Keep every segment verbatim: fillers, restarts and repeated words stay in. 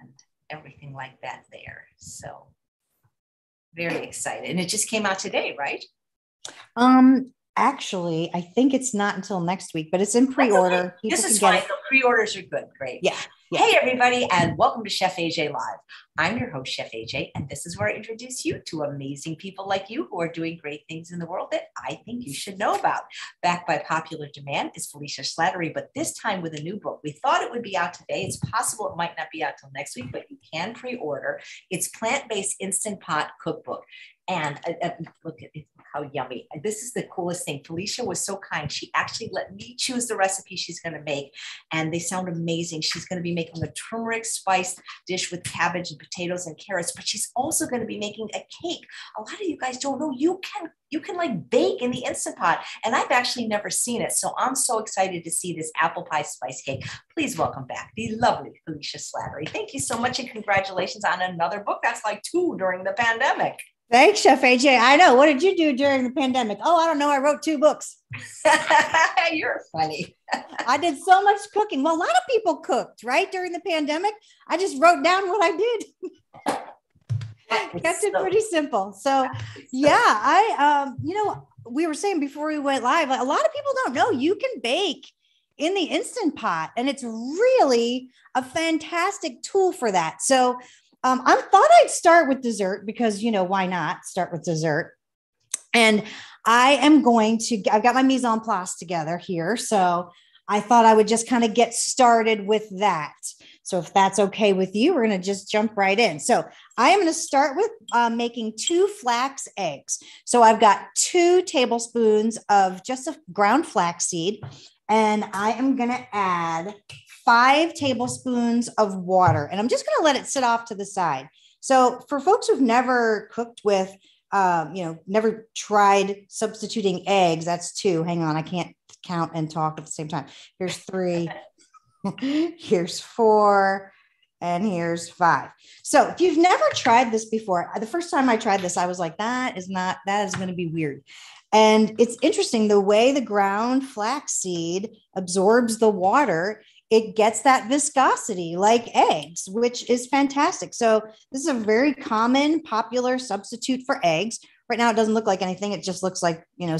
and everything like that there. So very excited. And it just came out today, right? Um, actually, I think it's not until next week, but it's in pre-order. Okay. This is fine. The pre-orders are good. Great. Yeah. yeah. Hey, everybody, and welcome to Chef A J Live. I'm your host, Chef A J, and this is where I introduce you to amazing people like you who are doing great things in the world that I think you should know about. Back by popular demand is Felicia Slattery, but this time with a new book. We thought it would be out today. It's possible it might not be out till next week, but you can pre-order. It's Plant-Based Instant Pot Cookbook. And uh, look at how yummy. This is the coolest thing. Felicia was so kind. She actually let me choose the recipe she's going to make. And they sound amazing. She's going to be making a turmeric spiced dish with cabbage and potatoes and carrots, but she's also going to be making a cake. A lot of you guys don't know you can you can like bake in the Instant Pot, and I've actually never seen it. So I'm so excited to see this apple pie spice cake. Please welcome back the lovely Felicia Slattery. Thank you so much, and congratulations on another book. That's like two during the pandemic. Thanks, Chef A J. I know. What did you do during the pandemic? Oh, I don't know. I wrote two books. You're funny. I did so much cooking. Well, a lot of people cooked, right, during the pandemic. I just wrote down what I did. Kept so, it pretty simple. So, yeah, I, um, you know, we were saying before we went live, a lot of people don't know you can bake in the Instant Pot, and it's really a fantastic tool for that. So, Um, I thought I'd start with dessert because, you know, why not start with dessert? And I am going to, I've got my mise en place together here. So I thought I would just kind of get started with that. So if that's okay with you, we're going to just jump right in. So I am going to start with uh, making two flax eggs. So I've got two tablespoons of just a ground flaxseed, and I am going to add five tablespoons of water. And I'm just going to let it sit off to the side. So for folks who've never cooked with, um, you know, never tried substituting eggs, that's two. Hang on. I can't count and talk at the same time. Here's three. Here's four. And here's five. So if you've never tried this before, the first time I tried this, I was like, that is not, that is going to be weird. And it's interesting the way the ground flaxseed absorbs the water. It gets that viscosity like eggs, which is fantastic. So this is a very common, popular substitute for eggs. Right now, it doesn't look like anything. It just looks like, you know,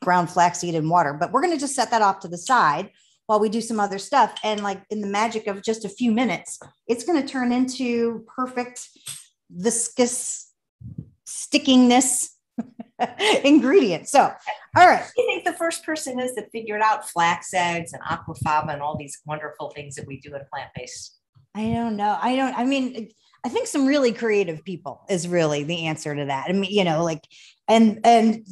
ground flaxseed and water. But we're going to just set that off to the side while we do some other stuff. And like in the magic of just a few minutes, it's going to turn into perfect viscous stickiness ingredients. So, all right. You think the first person is that figured out flax eggs and aquafaba and all these wonderful things that we do in plant-based? I don't know. I don't, I mean, I think some really creative people is really the answer to that. I mean, you know, like, and, and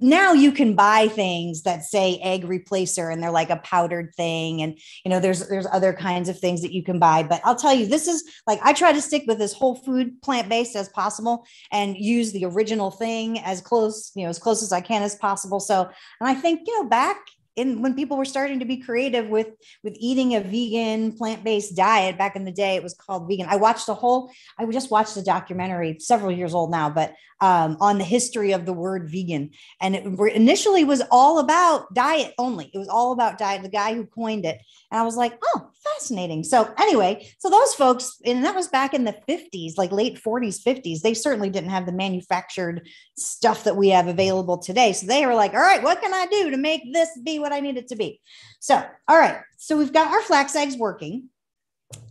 now you can buy things that say egg replacer and they're like a powdered thing. And, you know, there's, there's other kinds of things that you can buy, but I'll tell you, this is like, I try to stick with as whole food plant-based as possible and use the original thing as close, you know, as close as I can as possible. So, and I think, you know, back in when people were starting to be creative with, with eating a vegan plant-based diet back in the day, it was called vegan. I watched a whole, I just watched a documentary several years old now, but um, on the history of the word vegan. And it initially was all about diet only. It was all about diet, the guy who coined it. And I was like, oh, fascinating. So anyway, so those folks, and that was back in the fifties, like late forties, fifties, they certainly didn't have the manufactured stuff that we have available today. So they were like, all right, what can I do to make this be what I need it to be? So, all right. So we've got our flax eggs working.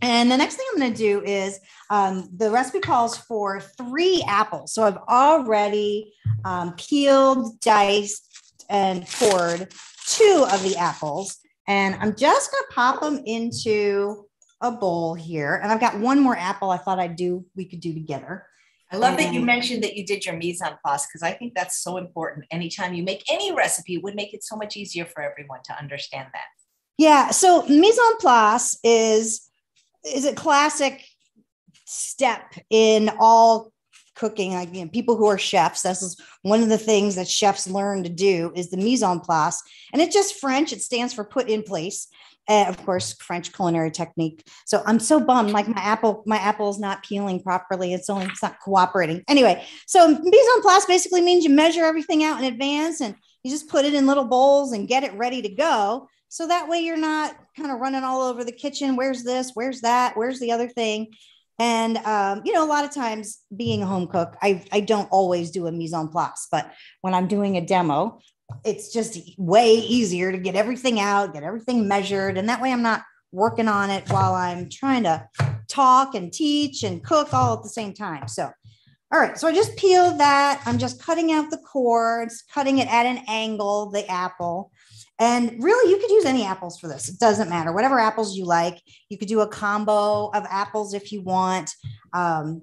And the next thing I'm going to do is um, the recipe calls for three apples. So I've already um, peeled, diced, and poured two of the apples. And I'm just going to pop them into a bowl here. And I've got one more apple I thought I'd do, we could do together. I love and, that you mentioned that you did your mise en place, because I think that's so important. Anytime you make any recipe, it would make it so much easier for everyone to understand that. Yeah. So mise en place is, is a classic step in all cooking. Like, you know, people who are chefs, this is one of the things that chefs learn to do is the mise en place. And it's just French. It stands for put in place. And of course, French culinary technique. So I'm so bummed. Like my apple, my apple is not peeling properly. It's only, it's not cooperating. Anyway, so mise en place basically means you measure everything out in advance and you just put it in little bowls and get it ready to go. So that way you're not kind of running all over the kitchen. Where's this? Where's that? Where's the other thing? And, um, you know, a lot of times being a home cook, I, I don't always do a mise en place, but when I'm doing a demo, it's just way easier to get everything out, get everything measured. And that way I'm not working on it while I'm trying to talk and teach and cook all at the same time. So, all right. So I just peeled that. I'm just cutting out the cords, cutting it at an angle, the apple. And really, you could use any apples for this. It doesn't matter. Whatever apples you like. You could do a combo of apples if you want. Um,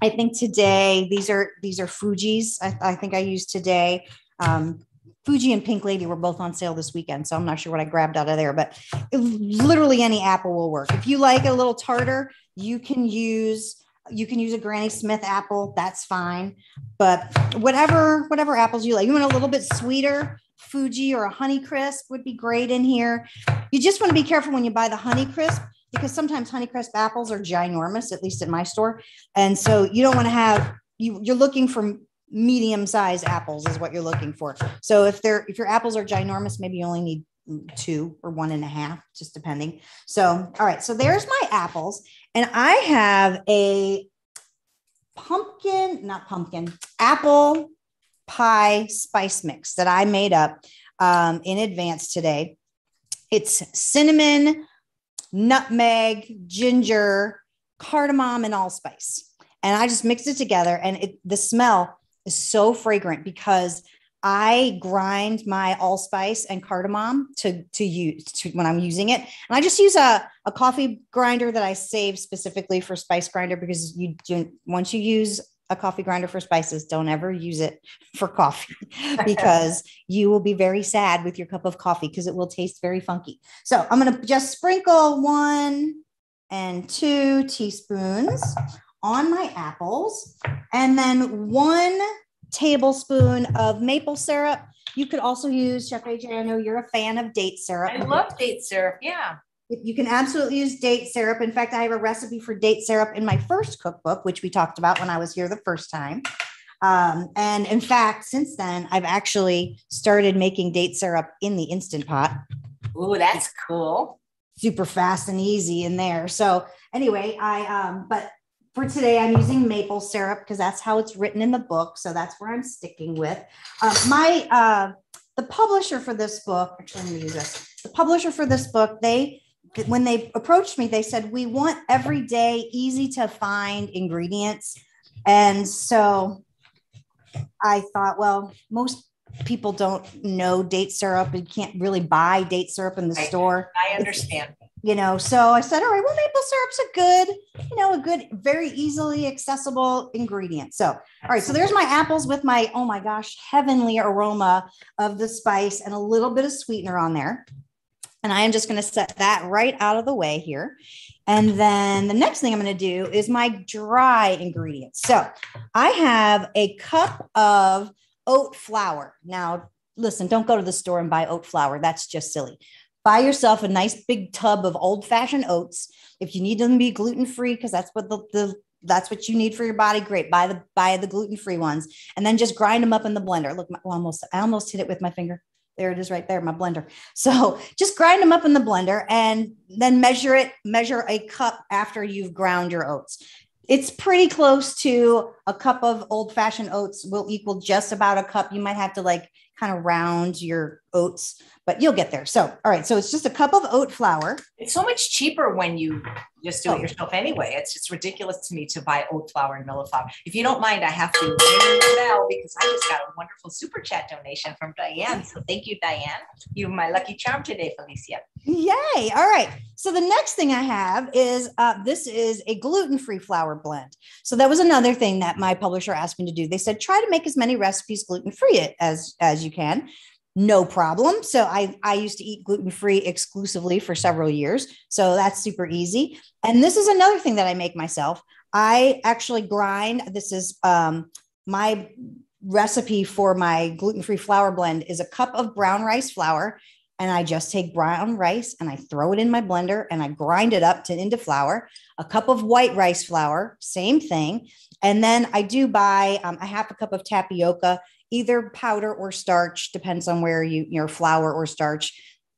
I think today, these are these are Fuji's. I, I think I used today. Um, Fuji and Pink Lady were both on sale this weekend, so I'm not sure what I grabbed out of there. But it, literally any apple will work. If you like a little tartar, you can use... You can use a Granny Smith apple. That's fine. But whatever, whatever apples you like, you want a little bit sweeter, Fuji or a Honeycrisp would be great in here. You just want to be careful when you buy the Honeycrisp, because sometimes Honeycrisp apples are ginormous, at least at my store. And so you don't want to have, you, you're looking for medium-sized apples is what you're looking for. So if they're, if your apples are ginormous, maybe you only need two or one and a half, just depending. So, all right. So there's my apples. And I have a pumpkin, not pumpkin, apple pie spice mix that I made up um, in advance today. It's cinnamon, nutmeg, ginger, cardamom, and allspice. And I just mixed it together. And it, the smell is so fragrant because I grind my allspice and cardamom to, to use to, when I'm using it. And I just use a, a coffee grinder that I save specifically for spice grinder, because you do, once you use a coffee grinder for spices, don't ever use it for coffee, because you will be very sad with your cup of coffee because it will taste very funky. So I'm going to just sprinkle one and two teaspoons on my apples, and then one tablespoon of maple syrup. You could also use, Chef A J, I know you're a fan of date syrup. I love date syrup. Yeah. You can absolutely use date syrup. In fact, I have a recipe for date syrup in my first cookbook, which we talked about when I was here the first time. Um, and in fact, since then, I've actually started making date syrup in the Instant Pot. Ooh, that's cool. Super fast and easy in there. So anyway, I, um, but for today, I'm using maple syrup because that's how it's written in the book. So that's where I'm sticking with. Uh, my uh, the publisher for this book, actually, I'm going to use this. The publisher for this book, they when they approached me, they said, we want everyday, easy to find ingredients. And so I thought, well, most people don't know date syrup. You can't really buy date syrup in the I, store. I understand. It's, You know, so I said, all right, well, maple syrup's a good, you know, a good, very easily accessible ingredient. So, all right, so there's my apples with my, oh my gosh, heavenly aroma of the spice and a little bit of sweetener on there. And I am just going to set that right out of the way here. And then the next thing I'm going to do is my dry ingredients. So I have a cup of oat flour. Now, listen, don't go to the store and buy oat flour. That's just silly. Buy yourself a nice big tub of old-fashioned oats. If you need them to be gluten-free, because that's what the, the that's what you need for your body, great. Buy the buy the gluten-free ones, and then just grind them up in the blender. Look, my, almost I almost hit it with my finger. There it is, right there, my blender. So just grind them up in the blender, and then measure it. Measure a cup after you've ground your oats. It's pretty close to a cup of old-fashioned oats will equal just about a cup. You might have to like kind of round your oats, but you'll get there. So, all right. So it's just a cup of oat flour. It's so much cheaper when you just do it oh. yourself anyway. It's just ridiculous to me to buy oat flour and millet flour. If you don't mind, I have to ring the bell because I just got a wonderful super chat donation from Diane. So thank you, Diane. You're my lucky charm today, Felicia. Yay. All right. So the next thing I have is uh, this is a gluten-free flour blend. So that was another thing that my publisher asked me to do. They said, try to make as many recipes gluten-free as, as you can. No problem. So I, I used to eat gluten-free exclusively for several years. So that's super easy. And this is another thing that I make myself. I actually grind. This is um, my recipe for my gluten-free flour blend is a cup of brown rice flour. And I just take brown rice and I throw it in my blender and I grind it up to into flour, a cup of white rice flour, same thing. And then I do buy um, a half a cup of tapioca, either powder or starch, depends on where you, your flour or starch.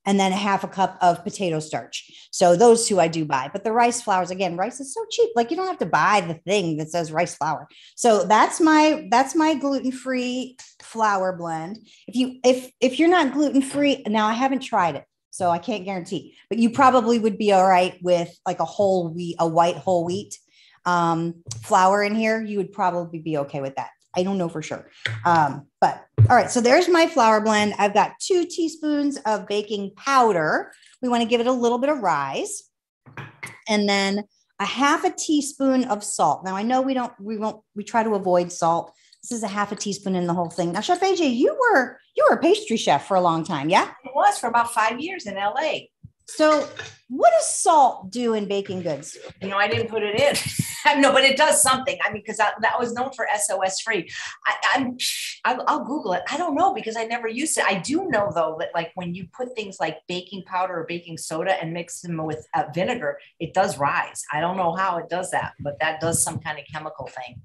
and then a half a cup of potato starch. So those two I do buy. But the rice flours, again, rice is so cheap. Like you don't have to buy the thing that says rice flour. So that's my that's my gluten-free flour blend. If you if if you're not gluten-free, now I haven't tried it, so I can't guarantee, but you probably would be all right with like a whole wheat, a white whole wheat um, flour in here. You would probably be okay with that. I don't know for sure. Um, but all right, so there's my flour blend. I've got two teaspoons of baking powder. We want to give it a little bit of rise, and then a half a teaspoon of salt. Now I know we don't, we won't, we try to avoid salt. This is a half a teaspoon in the whole thing. Now, Chef A J, you were you were a pastry chef for a long time, yeah? I was for about five years in L A. So what does salt do in baking goods? You know, I didn't put it in. No, but it does something. I mean, because that was known for S O S free. I, I'm, I'll, I'll Google it. I don't know because I never used it. I do know, though, that like when you put things like baking powder or baking soda and mix them with uh, vinegar, it does rise. I don't know how it does that, but that does some kind of chemical thing.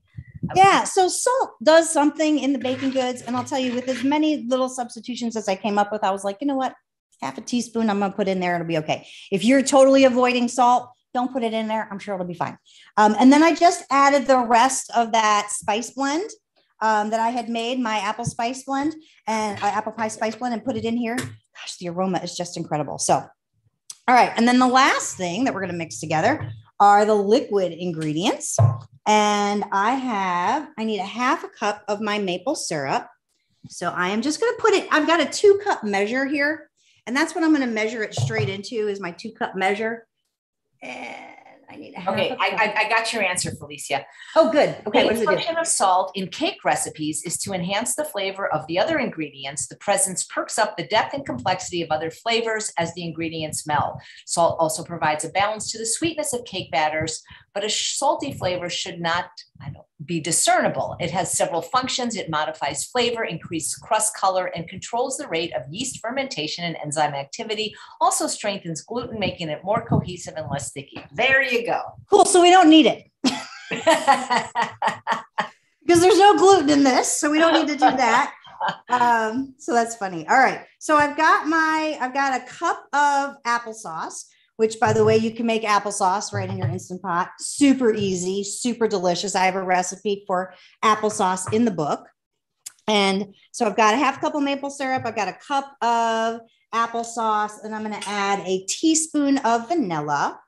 Yeah. So salt does something in the baking goods. And I'll tell you, with as many little substitutions as I came up with, I was like, you know what? Half a teaspoon I'm going to put in there. It'll be okay. If you're totally avoiding salt, don't put it in there. I'm sure it'll be fine. Um, and then I just added the rest of that spice blend um, that I had made, my apple spice blend and uh, apple pie spice blend, and put it in here. Gosh, the aroma is just incredible. So, all right. And then the last thing that we're going to mix together are the liquid ingredients. And I have, I need a half a cup of my maple syrup. So I am just going to put it, I've got a two cup measure here. And that's what I'm going to measure it straight into, is my two cup measure. And I need a half okay, a cup. I, I got your answer, Felicia. Oh, good. Okay. The function of salt in cake recipes is to enhance the flavor of the other ingredients. The presence perks up the depth and complexity of other flavors as the ingredients meld. Salt also provides a balance to the sweetness of cake batters, but a salty flavor should not I don't, be discernible. It has several functions. It modifies flavor, increases crust color, and controls the rate of yeast fermentation and enzyme activity. Also strengthens gluten, making it more cohesive and less sticky. There you go. Cool. So we don't need it. Because there's no gluten in this, so we don't need to do that. Um, so that's funny. All right. So I've got my, I've got a cup of applesauce, which, by the way, you can make applesauce right in your Instant Pot. Super easy, super delicious. I have a recipe for applesauce in the book. And so I've got a half cup of maple syrup. I've got a cup of applesauce, and I'm going to add a teaspoon of vanilla.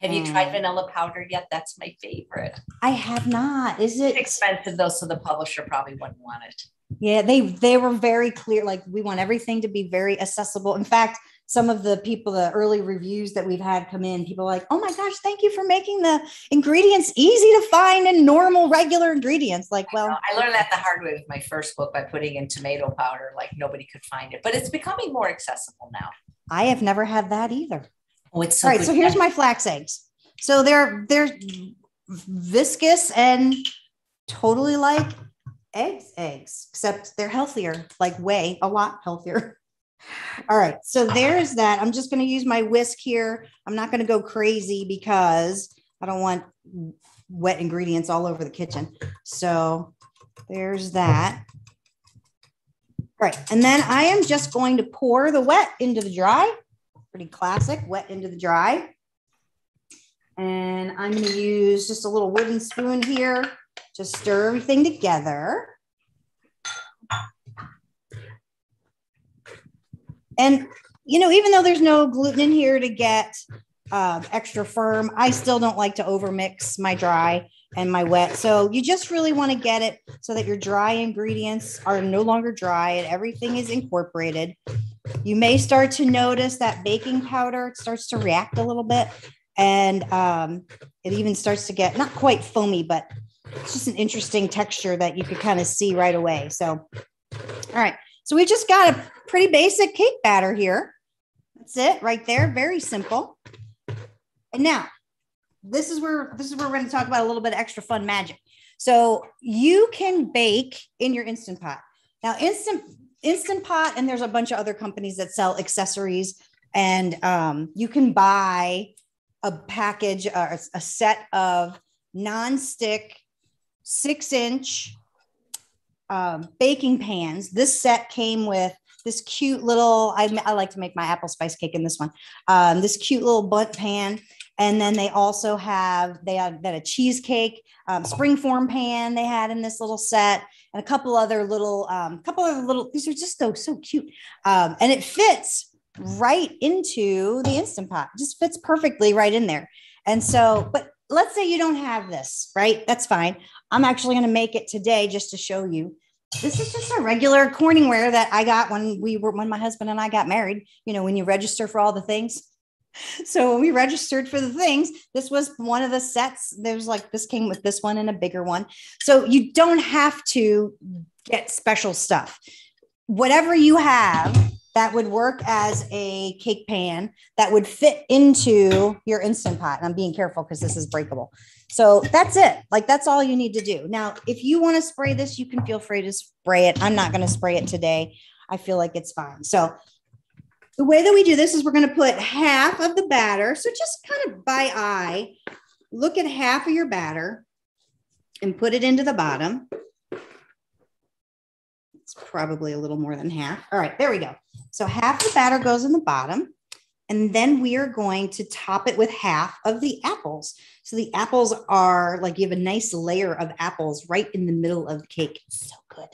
Have you tried vanilla powder yet? That's my favorite. I have not. Is it it's expensive though? So the publisher probably wouldn't want it. Yeah, they, they were very clear. Like, we want everything to be very accessible. In fact, some of the people, the early reviews that we've had come in, people are like, oh my gosh, thank you for making the ingredients easy to find and normal, regular ingredients. Like, well, I, I learned that the hard way with my first book by putting in tomato powder, like nobody could find it, but it's becoming more accessible now. I have never had that either. Oh, it's so all right. Good. So here's my flax eggs. So they're, they're viscous and totally like eggs, eggs, except they're healthier, like way a lot healthier. All right. So there's that. I'm just going to use my whisk here. I'm not going to go crazy because I don't want wet ingredients all over the kitchen. So there's that. All right. And then I am just going to pour the wet into the dry. Pretty classic, wet into the dry. And I'm going to use just a little wooden spoon here to stir everything together. And, you know, even though there's no gluten in here to get uh, extra firm, I still don't like to overmix my dry and my wet. So you just really want to get it so that your dry ingredients are no longer dry and everything is incorporated. You may start to notice that baking powder starts to react a little bit, and um, it even starts to get not quite foamy, but it's just an interesting texture that you could kind of see right away. So, all right. So we just got a pretty basic cake batter here. That's it right there. Very simple. And now this is where, this is where we're going to talk about a little bit of extra fun magic. So you can bake in your Instant Pot. Now Instant, Instant Pot, and there's a bunch of other companies that sell accessories, and um, you can buy a package or a set of nonstick six inch Um, baking pans. This set came with this cute little, I, I like to make my apple spice cake in this one, um, this cute little bunt pan. And then they also have, they had a cheesecake um, springform pan they had in this little set, and a couple other little, um, couple of little, these are just so, so cute. Um, and it fits right into the Instant Pot, it just fits perfectly right in there. And so, but let's say you don't have this, right? That's fine. I'm actually going to make it today just to show you. This is just a regular Corningware that I got when we were, when my husband and I got married, you know, when you register for all the things. So when we registered for the things, this was one of the sets. There's like, this came with this one and a bigger one. So you don't have to get special stuff. Whatever you have that would work as a cake pan that would fit into your Instant Pot. And I'm being careful because this is breakable. So that's it. Like, that's all you need to do. Now, if you want to spray this, you can feel free to spray it. I'm not going to spray it today. I feel like it's fine. So the way that we do this is we're going to put half of the batter. So just kind of by eye, look at half of your batter and put it into the bottom. It's probably a little more than half. All right, there we go. So half the batter goes in the bottom, and then we are going to top it with half of the apples. So the apples are like, you have a nice layer of apples right in the middle of the cake. It's so good.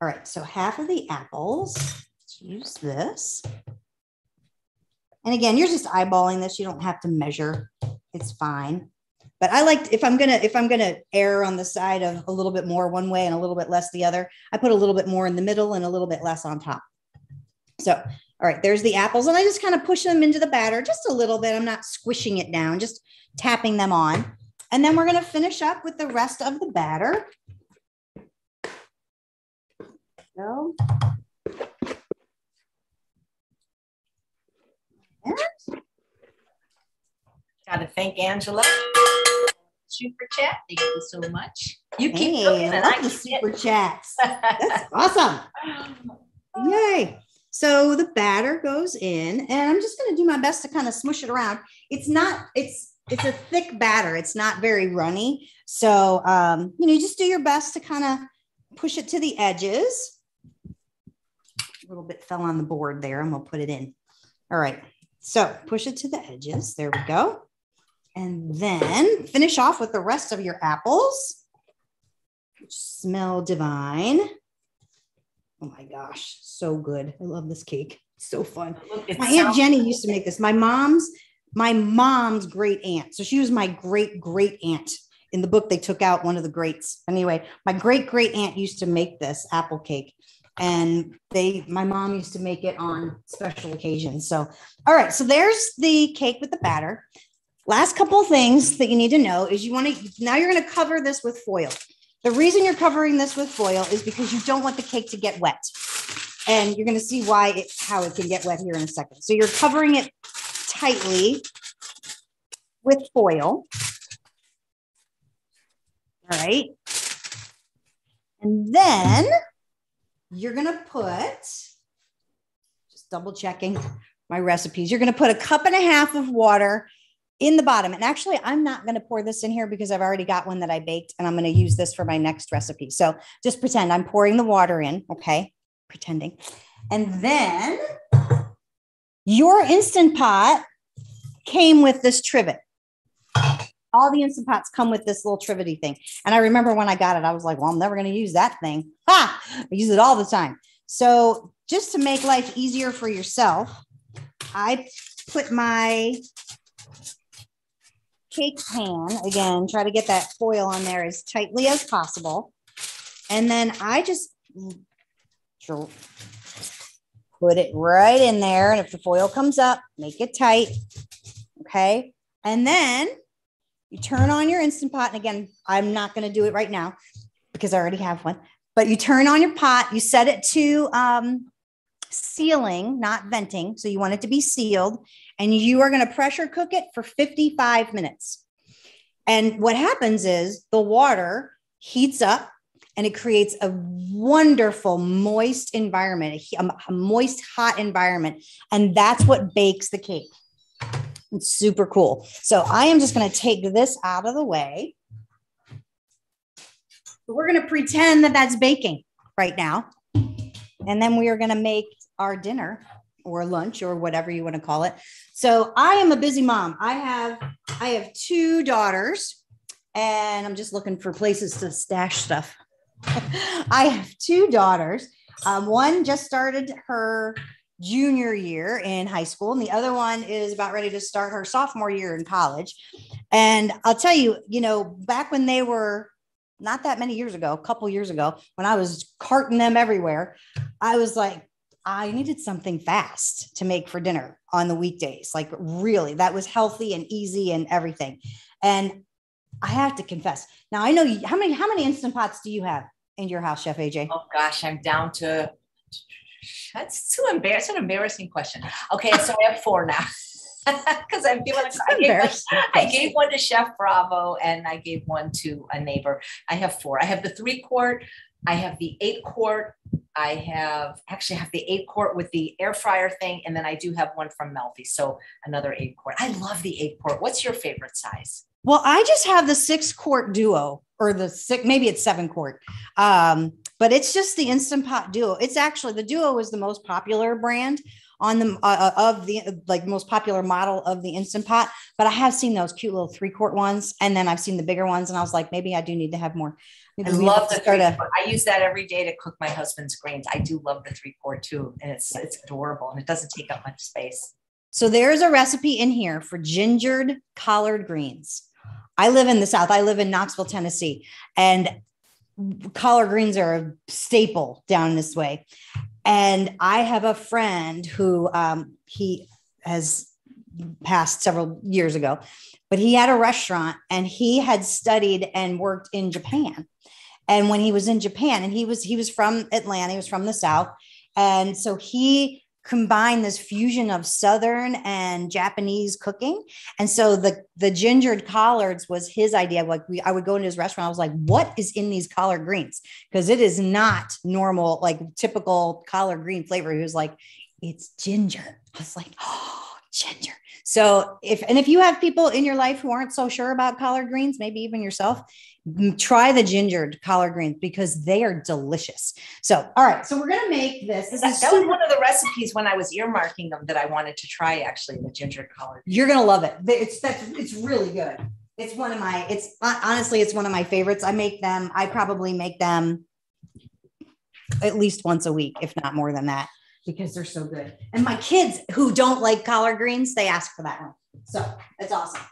All right, so half of the apples, let's use this. And again, you're just eyeballing this. You don't have to measure. It's fine. But I liked, if I'm going to, if I'm going to err on the side of a little bit more one way and a little bit less the other, I put a little bit more in the middle and a little bit less on top. So, all right, there's the apples, and I just kind of push them into the batter just a little bit. I'm not squishing it down, just tapping them on. And then we're going to finish up with the rest of the batter. So, and got to thank Angela Super Chat. Thank you so much. You keep hey, cooking, and I, I the Super Chats. That's awesome. Yay. So the batter goes in, and I'm just going to do my best to kind of smoosh it around. It's not, it's, it's a thick batter. It's not very runny. So, um, you know, you just do your best to kind of push it to the edges. A little bit fell on the board there, and we'll put it in. All right. So push it to the edges. There we go. And then finish off with the rest of your apples, which smell divine. Oh my gosh, so good. I love this cake. It's so fun. My Aunt Jenny used to make this. My mom's, my mom's great aunt. So she was my great, great aunt. In the book, they took out one of the greats. Anyway, my great, great aunt used to make this apple cake, and they, my mom used to make it on special occasions. So, all right. So there's the cake with the batter. Last couple of things that you need to know is you want to, now you're going to cover this with foil. The reason you're covering this with foil is because you don't want the cake to get wet. And you're going to see why it, how it can get wet here in a second. So you're covering it tightly with foil. All right. And then you're going to put, just double checking my recipes, you're going to put a cup and a half of water in the bottom. And actually, I'm not going to pour this in here because I've already got one that I baked, and I'm going to use this for my next recipe. So just pretend I'm pouring the water in. Okay. Pretending. And then your Instant Pot came with this trivet. All the Instant Pots come with this little trivety thing. And I remember when I got it, I was like, well, I'm never going to use that thing. Ha! I use it all the time. So just to make life easier for yourself, I put my cake pan, again, try to get that foil on there as tightly as possible. And then I just put it right in there. And if the foil comes up, make it tight. Okay. And then you turn on your Instant Pot. And again, I'm not going to do it right now because I already have one, but you turn on your pot, you set it to um, sealing, not venting. So you want it to be sealed. And you are going to pressure cook it for fifty-five minutes. And what happens is the water heats up, and it creates a wonderful moist environment, a moist, hot environment. And that's what bakes the cake. It's super cool. So I am just going to take this out of the way. We're going to pretend that that's baking right now. And then we are going to make our dinner or lunch or whatever you want to call it. So I am a busy mom. I have, I have two daughters, and I'm just looking for places to stash stuff. I have two daughters. Um, one just started her junior year in high school, and the other one is about ready to start her sophomore year in college. And I'll tell you, you know, back when they were not that many years ago, a couple years ago, when I was carting them everywhere, I was like, I needed something fast to make for dinner on the weekdays. Like, really, that was healthy and easy and everything. And I have to confess. Now, I know you, how many, how many Instant Pots do you have in your house, Chef A J? Oh gosh, I'm down to, that's too embarrassing, an embarrassing question. Okay. So I have four now. Because I'm giving a, I, gave one, I gave one to Chef Bravo, and I gave one to a neighbor. I have four. I have the three quart. I have the eight quart. I have actually have the eight quart with the air fryer thing, and then I do have one from Melfi. So another eight quart. I love the eight quart. What's your favorite size? Well, I just have the six quart duo, or the six. Maybe it's seven quart. Um, but it's just the Instant Pot Duo. It's actually the Duo is the most popular brand on the uh, of the like most popular model of the Instant Pot, but I have seen those cute little three quart ones, and then I've seen the bigger ones, and I was like, maybe I do need to have more. Maybe I love the three a- quart. I use that every day to cook my husband's greens. I do love the three quart too, and it's it's adorable, and it doesn't take up much space. So there's a recipe in here for gingered collard greens. I live in the South. I live in Knoxville, Tennessee, and collard greens are a staple down this way. And I have a friend who um, he has passed several years ago, but he had a restaurant, and he had studied and worked in Japan. And when he was in Japan, and he was he was from Atlanta, he was from the South, and so he combined this fusion of Southern and Japanese cooking. And so the the gingered collards was his idea. Like we, I would go into his restaurant. I was like, what is in these collard greens? Because it is not normal, like typical collard green flavor. He was like, it's ginger. I was like, oh, ginger. So if, and if you have people in your life who aren't so sure about collard greens, maybe even yourself, try the gingered collard greens because they are delicious. So, all right. So we're going to make this. This that, is that was one of the recipes when I was earmarking them that I wanted to try, actually, the gingered collard. You're going to love it. It's, that's, it's really good. It's one of my, it's honestly, it's one of my favorites. I make them. I probably make them at least once a week, if not more than that, because they're so good. And my kids who don't like collard greens, they ask for that one. So it's awesome.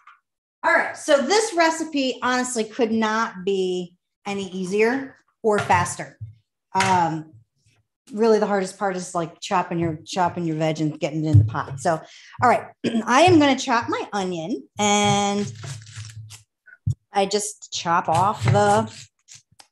All right. So this recipe honestly could not be any easier or faster. Um, really the hardest part is like chopping your, chopping your veg and getting it in the pot. So, all right, I am going to chop my onion, and I just chop off the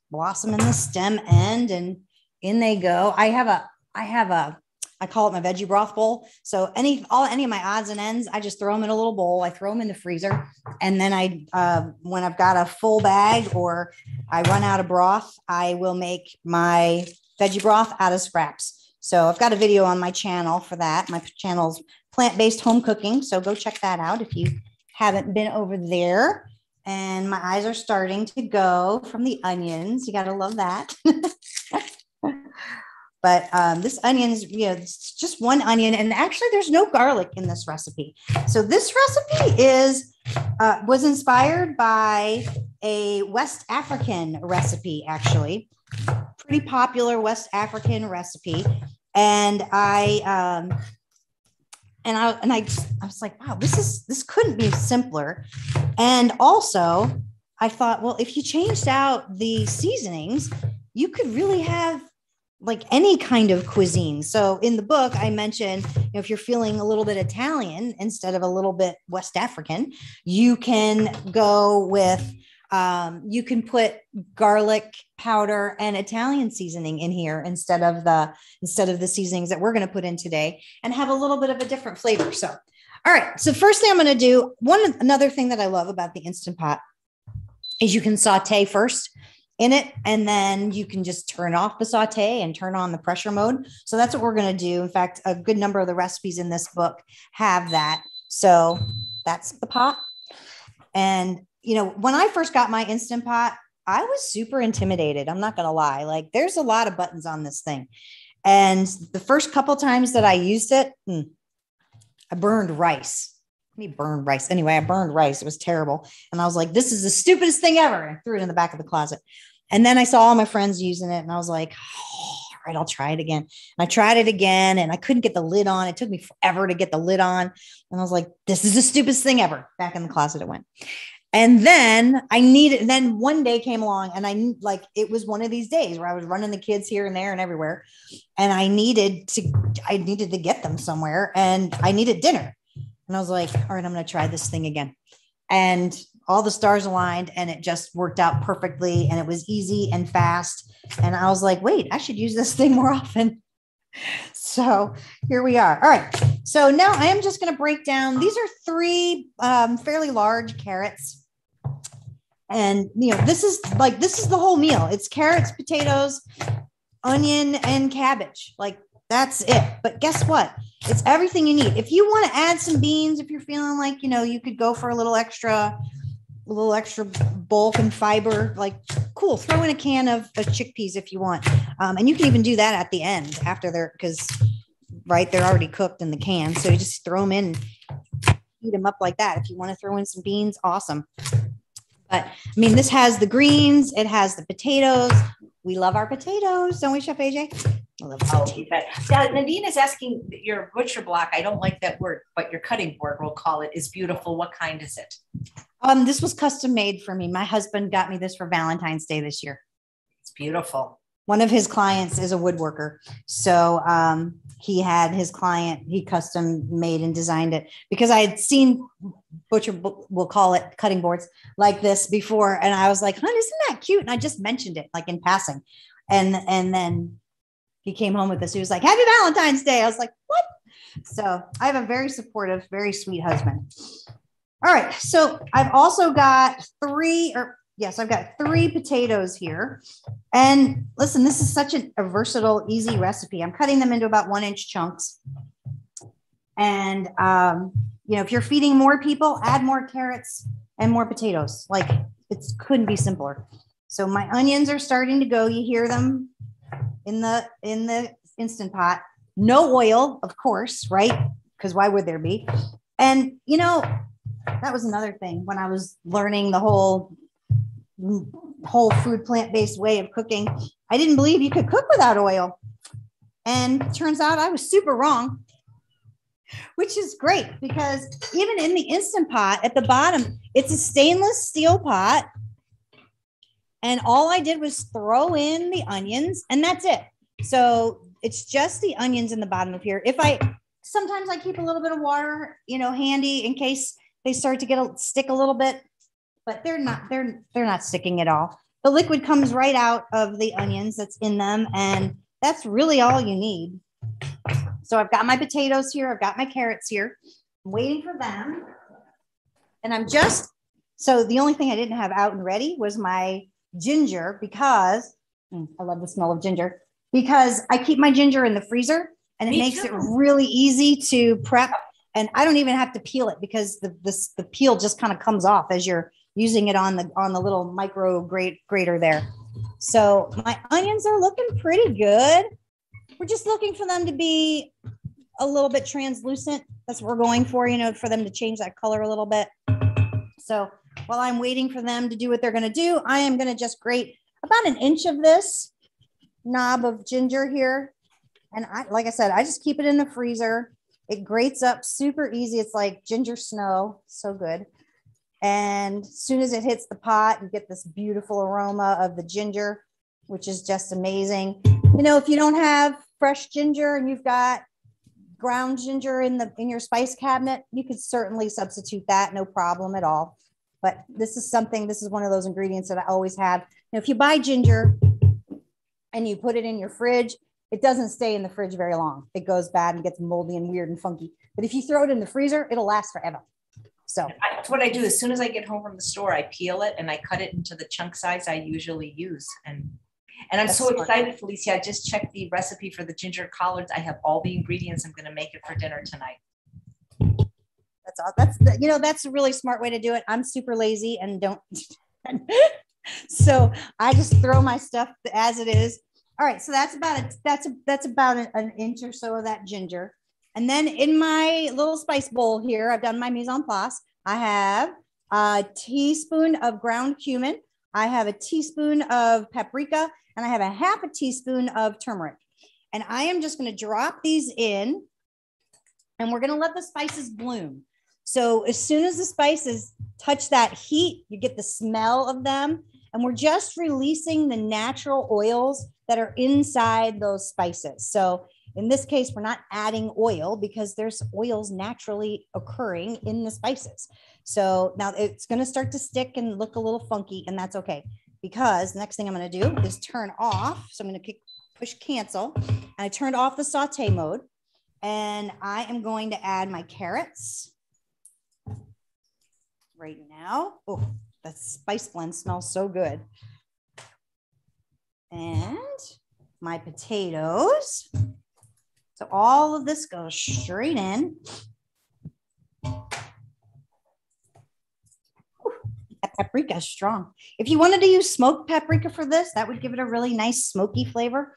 blossom and the stem end, and in they go. I have a, I have a, I call it my veggie broth bowl. So any, all, any of my odds and ends, I just throw them in a little bowl. I throw them in the freezer. And then I, uh, when I've got a full bag or I run out of broth, I will make my veggie broth out of scraps. So I've got a video on my channel for that. My channel's Plant-Based Home Cooking. So go check that out if you haven't been over there. And my eyes are starting to go from the onions. You got to love that. But um, this onion is, you know, it's just one onion, and actually there's no garlic in this recipe. So this recipe is, uh, was inspired by a West African recipe, actually, pretty popular West African recipe. And I, um, and I, and I, I was like, wow, this is, this couldn't be simpler. And also I thought, well, if you changed out the seasonings, you could really have like any kind of cuisine. So in the book, I mentioned, you know, if you're feeling a little bit Italian instead of a little bit West African, you can go with, um, you can put garlic powder and Italian seasoning in here instead of the, instead of the seasonings that we're going to put in today, and have a little bit of a different flavor. So, all right. So first thing I'm going to do, one, another thing that I love about the Instant Pot is you can saute first in it, and then you can just turn off the saute and turn on the pressure mode. So that's what we're going to do. In fact, a good number of the recipes in this book have that. So that's the pot. And, you know, when I first got my Instant Pot, I was super intimidated. I'm not going to lie. Like, there's a lot of buttons on this thing. And the first couple times that I used it, I burned rice. Let me burn rice. Anyway, I burned rice. It was terrible. And I was like, this is the stupidest thing ever. I threw it in the back of the closet. And then I saw all my friends using it and I was like, oh, all right, I'll try it again. And I tried it again and I couldn't get the lid on. It took me forever to get the lid on. And I was like, this is the stupidest thing ever. Back in the closet it went. And then I needed, and then one day came along and I like, it was one of these days where I was running the kids here and there and everywhere. And I needed to, I needed to get them somewhere and I needed dinner. And I was like, all right, I'm going to try this thing again. And all the stars aligned and it just worked out perfectly. And it was easy and fast. And I was like, wait, I should use this thing more often. So here we are. All right. So now I am just going to break down. These are three um, fairly large carrots. And, you know, this is like, this is the whole meal. It's carrots, potatoes, onion, and cabbage. Like that's it. But guess what? It's everything you need. If you want to add some beans, if you're feeling like, you know, you could go for a little extra, a little extra bulk and fiber, like cool, throw in a can of, of chickpeas if you want. Um, and you can even do that at the end after they're, because right, they're already cooked in the can. So you just throw them in, heat them up like that. If you want to throw in some beans, awesome. But I mean, this has the greens, it has the potatoes. We love our potatoes, don't we, Chef A J? I love potatoes. Oh, now, Nadine is asking your butcher block. I don't like that word, but your cutting board, we'll call it, is beautiful. What kind is it? Um, this was custom made for me. My husband got me this for Valentine's Day this year. It's beautiful. One of his clients is a woodworker. So um, he had his client, he custom made and designed it because I had seen butcher, we'll call it cutting boards like this before. And I was like, huh, isn't that cute? And I just mentioned it like in passing. And, and then he came home with this. He was like, happy Valentine's Day. I was like, what? So I have a very supportive, very sweet husband. All right. So I've also got three or yes, I've got three potatoes here. And listen, this is such a, a versatile, easy recipe. I'm cutting them into about one inch chunks. And, um, you know, if you're feeding more people, add more carrots and more potatoes. Like it couldn't be simpler. So my onions are starting to go. You hear them in the, in the Instant Pot. No oil, of course, right? Because why would there be? And, you know, that was another thing when I was learning the whole whole food plant-based way of cooking. I didn't believe you could cook without oil. And turns out I was super wrong, which is great because even in the Instant Pot at the bottom, it's a stainless steel pot. And all I did was throw in the onions and that's it. So it's just the onions in the bottom of here. If I, sometimes I keep a little bit of water, you know, handy in case they start to get a stick a little bit, but they're not, they're, they're not sticking at all. The liquid comes right out of the onions that's in them. And that's really all you need. So I've got my potatoes here. I've got my carrots here. I'm waiting for them. And I'm just, so the only thing I didn't have out and ready was my ginger because mm, I love the smell of ginger because I keep my ginger in the freezer and it Me makes too. it really easy to prep. And I don't even have to peel it because the, the, the peel just kind of comes off as you're using it on the, on the little micro grate, grater there. So my onions are looking pretty good. We're just looking for them to be a little bit translucent. That's what we're going for, you know, for them to change that color a little bit. So while I'm waiting for them to do what they're going to do, I am going to just grate about an inch of this knob of ginger here. And I, like I said, I just keep it in the freezer. It grates up super easy. It's like ginger snow. So good. And as soon as it hits the pot, you get this beautiful aroma of the ginger, which is just amazing. You know, if you don't have fresh ginger and you've got ground ginger in the, in your spice cabinet, you could certainly substitute that. No problem at all. But this is something, this is one of those ingredients that I always have. Now, if you buy ginger and you put it in your fridge, it doesn't stay in the fridge very long. It goes bad and gets moldy and weird and funky. But if you throw it in the freezer, it'll last forever. So that's what I do. As soon as I get home from the store, I peel it and I cut it into the chunk size I usually use. And, and I'm that's so excited, fun. Felicia. I just checked the recipe for the ginger collards. I have all the ingredients. I'm going to make it for dinner tonight. That's all. That's, the, you know, that's a really smart way to do it. I'm super lazy and don't. So I just throw my stuff as it is. All right, so that's about it. That's a, that's about an, an inch or so of that ginger. And then in my little spice bowl here, I've done my mise en place. I have a teaspoon of ground cumin. I have a teaspoon of paprika, and I have a half a teaspoon of turmeric. And I am just going to drop these in, and we're going to let the spices bloom. So as soon as the spices touch that heat, you get the smell of them. And we're just releasing the natural oils that are inside those spices. So in this case, we're not adding oil because there's oils naturally occurring in the spices. So now it's going to start to stick and look a little funky, and that's okay, because the next thing I'm going to do is turn off. So I'm going to push cancel, and I turned off the saute mode, and I am going to add my carrots right now. Oh, that spice blend smells so good. And my potatoes. So all of this goes straight in. Ooh, that paprika is strong. If you wanted to use smoked paprika for this, that would give it a really nice smoky flavor.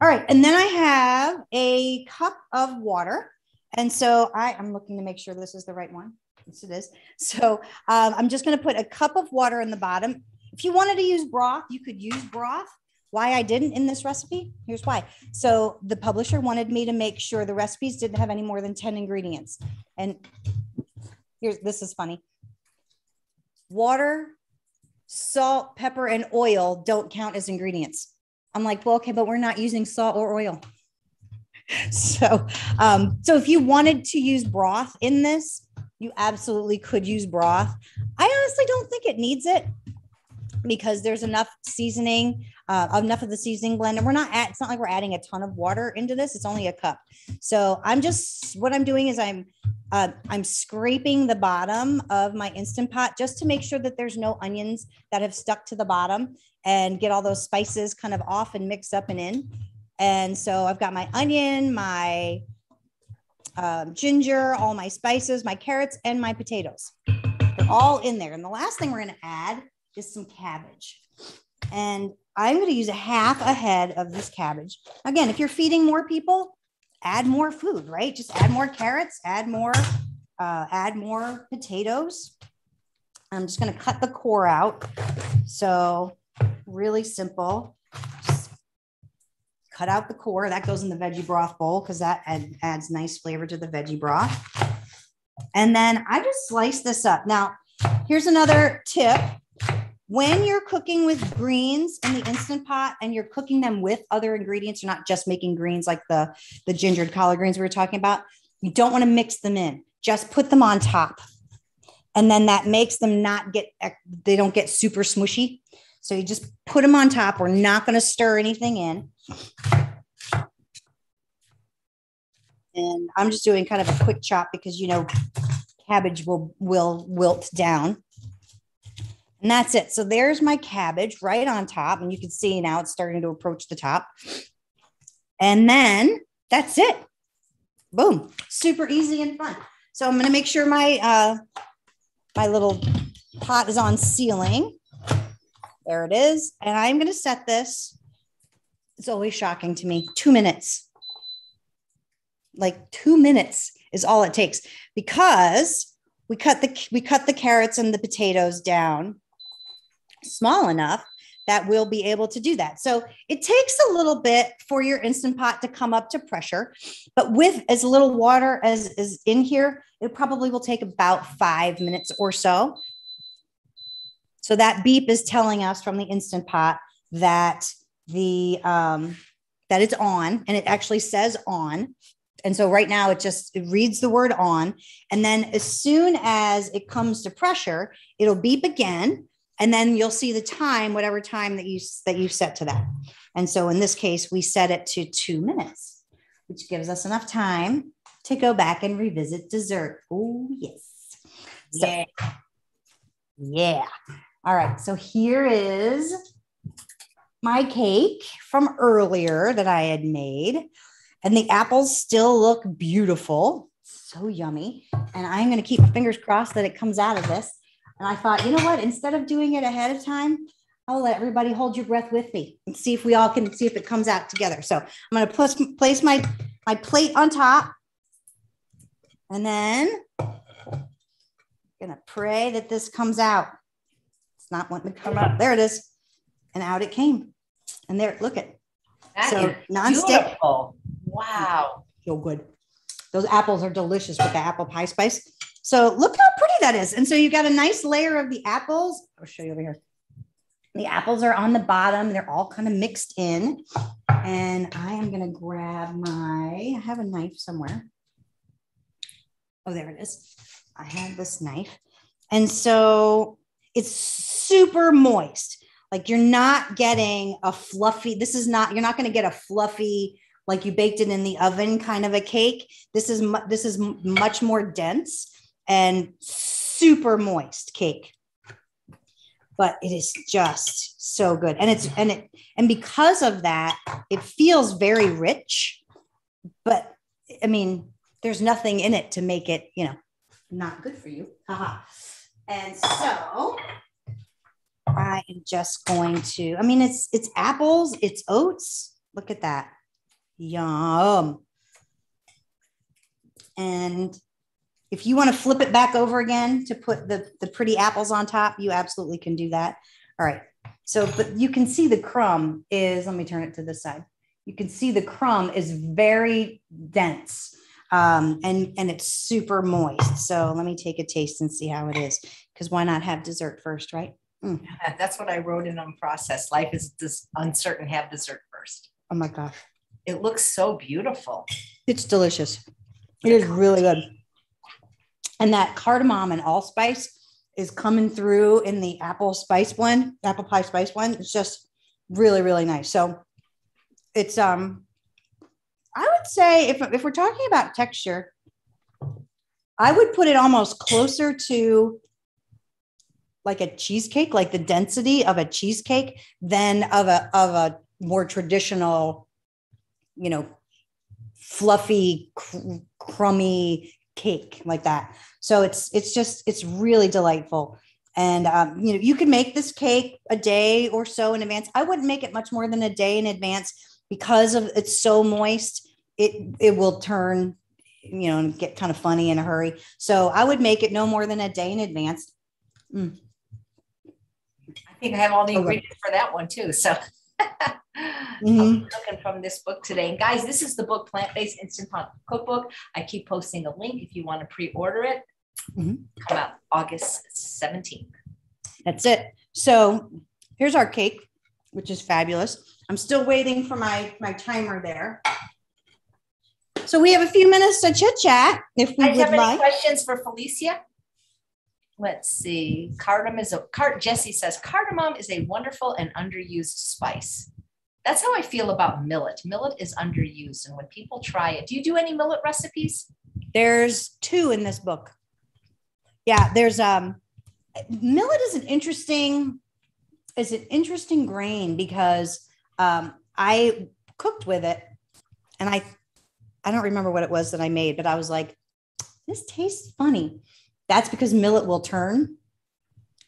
All right, and then I have a cup of water. And so I, I'm looking to make sure this is the right one. Yes, it is. So um, I'm just gonna put a cup of water in the bottom. If you wanted to use broth, you could use broth. Why I didn't in this recipe? Here's why. So the publisher wanted me to make sure the recipes didn't have any more than ten ingredients. And here's, this is funny. Water, salt, pepper, and oil don't count as ingredients. I'm like, well, okay, but we're not using salt or oil. So, um, so if you wanted to use broth in this, you absolutely could use broth. I honestly don't think it needs it, because there's enough seasoning, uh, enough of the seasoning blend. And we're not, at, it's not like we're adding a ton of water into this. It's only a cup. So I'm just, what I'm doing is I'm, uh, I'm scraping the bottom of my Instant Pot just to make sure that there's no onions that have stuck to the bottom and get all those spices kind of off and mixed up and in. And so I've got my onion, my um, ginger, all my spices, my carrots, and my potatoes. They're all in there. And the last thing we're going to add is some cabbage. And I'm going to use a half a head of this cabbage. Again, if you're feeding more people, add more food, right? Just add more carrots, add more, uh, add more potatoes. I'm just going to cut the core out. So really simple. Just cut out the core. That goes in the veggie broth bowl because that ad- adds nice flavor to the veggie broth. And then I just slice this up. Now, here's another tip. When you're cooking with greens in the Instant Pot and you're cooking them with other ingredients, you're not just making greens like the, the gingered collard greens we were talking about. You don't want to mix them in. Just put them on top. And then that makes them not get, they don't get super smooshy. So you just put them on top. We're not going to stir anything in. And I'm just doing kind of a quick chop because, you know, cabbage will, will wilt down. And that's it. So there's my cabbage right on top. And you can see now it's starting to approach the top. And then that's it. Boom. Super easy and fun. So I'm going to make sure my, uh, my little pot is on sealing. There it is. And I'm going to set this. It's always shocking to me. Two minutes. Like two minutes is all it takes, because we cut the, we cut the carrots and the potatoes down small enough that we'll be able to do that. So it takes a little bit for your Instant Pot to come up to pressure, but with as little water as is in here, it probably will take about five minutes or so. So that beep is telling us from the Instant Pot that the, um, that it's on, and it actually says on. And so right now it just, it reads the word on. And then as soon as it comes to pressure, it'll beep again. And then you'll see the time, whatever time that you, that you set to that. And so in this case, we set it to two minutes, which gives us enough time to go back and revisit dessert. Oh, yes. So, yeah. Yeah. All right. So here is my cake from earlier that I had made. And the apples still look beautiful. So yummy. And I'm going to keep my fingers crossed that it comes out of this. And I thought, you know what? Instead of doing it ahead of time, I'll let everybody hold your breath with me and see if we all can see if it comes out together. So I'm going to place, place my, my plate on top, and then I'm going to pray that this comes out. It's not wanting to come out. There it is. And out it came. And there, look it. That so nonstick. Beautiful. Wow. Feel good. Those apples are delicious with the apple pie spice. So look how pretty that is. And so you've got a nice layer of the apples. I'll show you over here. The apples are on the bottom. They're all kind of mixed in. And I am going to grab my, I have a knife somewhere. Oh, there it is. I have this knife. And so it's super moist. Like you're not getting a fluffy, this is not, you're not going to get a fluffy, like you baked it in the oven kind of a cake. This is, this is much more dense and super moist cake. But it is just so good. And it's, and it, and because of that, it feels very rich, but I mean, there's nothing in it to make it, you know, not good for you. Haha. And so I am just going to, I mean, it's, it's apples, it's oats. Look at that. Yum. And if you want to flip it back over again to put the, the pretty apples on top, you absolutely can do that. All right. So, but you can see the crumb is, let me turn it to this side. You can see the crumb is very dense. Um, and, and it's super moist. So let me take a taste and see how it is. Because why not have dessert first, right? Mm. Yeah, that's what I wrote in Unprocessed. Life is this uncertain, have dessert first. Oh my gosh. It looks so beautiful. It's delicious. It is really good. And that cardamom and allspice is coming through in the apple spice blend, apple pie spice blend. It's just really, really nice. So it's, um, I would say if, if we're talking about texture, I would put it almost closer to like a cheesecake, like the density of a cheesecake than of a, of a more traditional, you know, fluffy, cr crummy cake like that. So it's, it's just, it's really delightful. And, um, you know, you can make this cake a day or so in advance. I wouldn't make it much more than a day in advance because of it's so moist. It, it will turn, you know, and get kind of funny in a hurry. So I would make it no more than a day in advance. Mm. I think I have all the ingredients for that one too. So mm-hmm. I'll be looking from this book today. And guys, this is the book, Plant-Based Instant Pot Cookbook. I keep posting a link if you want to pre-order it. Mm-hmm. Come out August seventeenth. That's it. So here's our cake, which is fabulous. I'm still waiting for my, my timer there. So we have a few minutes to chit-chat if we I would have any like. Questions for Felicia? Let's see. Cardamom is a card. Jesse says cardamom is a wonderful and underused spice. That's how I feel about millet. Millet is underused, and when people try it, do you do any millet recipes? There's two in this book. Yeah, there's um, millet is an interesting is an interesting grain because um, I cooked with it, and I I don't remember what it was that I made, but I was like, this tastes funny. That's because millet will turn.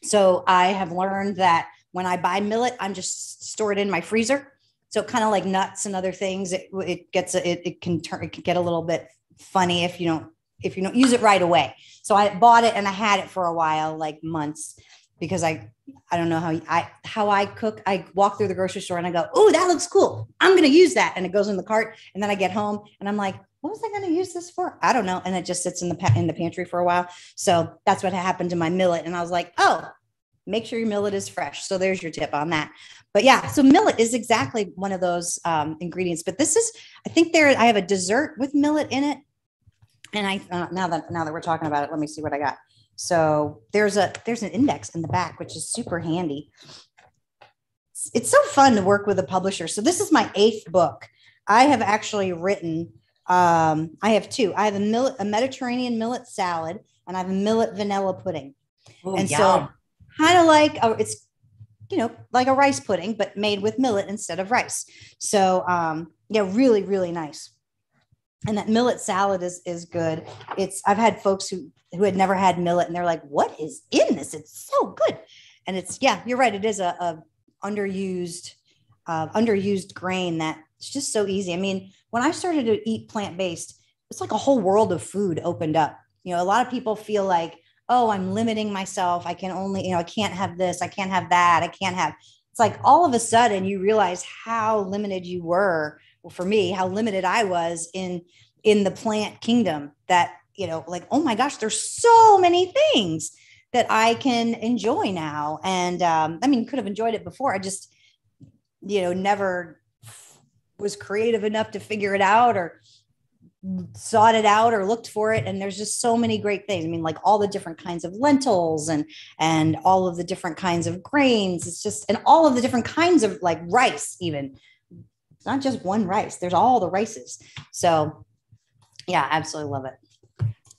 So I have learned that when I buy millet, I'm just store it in my freezer. So kind of like nuts and other things, it, it gets, a, it, it can turn, it can get a little bit funny if you don't, if you don't use it right away. So I bought it and I had it for a while, like months, because I, I don't know how I, how I cook. I walk through the grocery store and I go, oh, that looks cool. I'm going to use that. And it goes in the cart and then I get home and I'm like, what was I going to use this for? I don't know. And it just sits in the in the pantry for a while. So that's what happened to my millet. And I was like, oh, make sure your millet is fresh. So there's your tip on that. But yeah, so millet is exactly one of those um, ingredients. But this is, I think there, I have a dessert with millet in it. And I, uh, now that, now that we're talking about it, let me see what I got. So there's a, there's an index in the back, which is super handy. It's, it's so fun to work with a publisher. So this is my eighth book. I have actually written Um, I have two. I have a millet, a Mediterranean millet salad, and I have a millet vanilla pudding. Ooh, and yum. So kind of like, a, it's, you know, like a rice pudding, but made with millet instead of rice. So, um, yeah, really, really nice. And that millet salad is, is good. It's, I've had folks who, who had never had millet and they're like, what is in this? It's so good. And it's, yeah, you're right. It is a, a underused, uh, underused grain that it's just so easy. I mean, when I started to eat plant-based, it's like a whole world of food opened up. You know, a lot of people feel like, oh, I'm limiting myself. I can only, you know, I can't have this. I can't have that. I can't have, it's like all of a sudden you realize how limited you were. Well, for me, how limited I was in, in the plant kingdom that, you know, like, oh my gosh, there's so many things that I can enjoy now. And, um, I mean, could have enjoyed it before. I just, you know, never was creative enough to figure it out or sought it out or looked for it. And there's just so many great things. I mean, like all the different kinds of lentils and, and all of the different kinds of grains. It's just, and all of the different kinds of like rice, even. It's not just one rice. There's all the rices. So yeah, absolutely love it.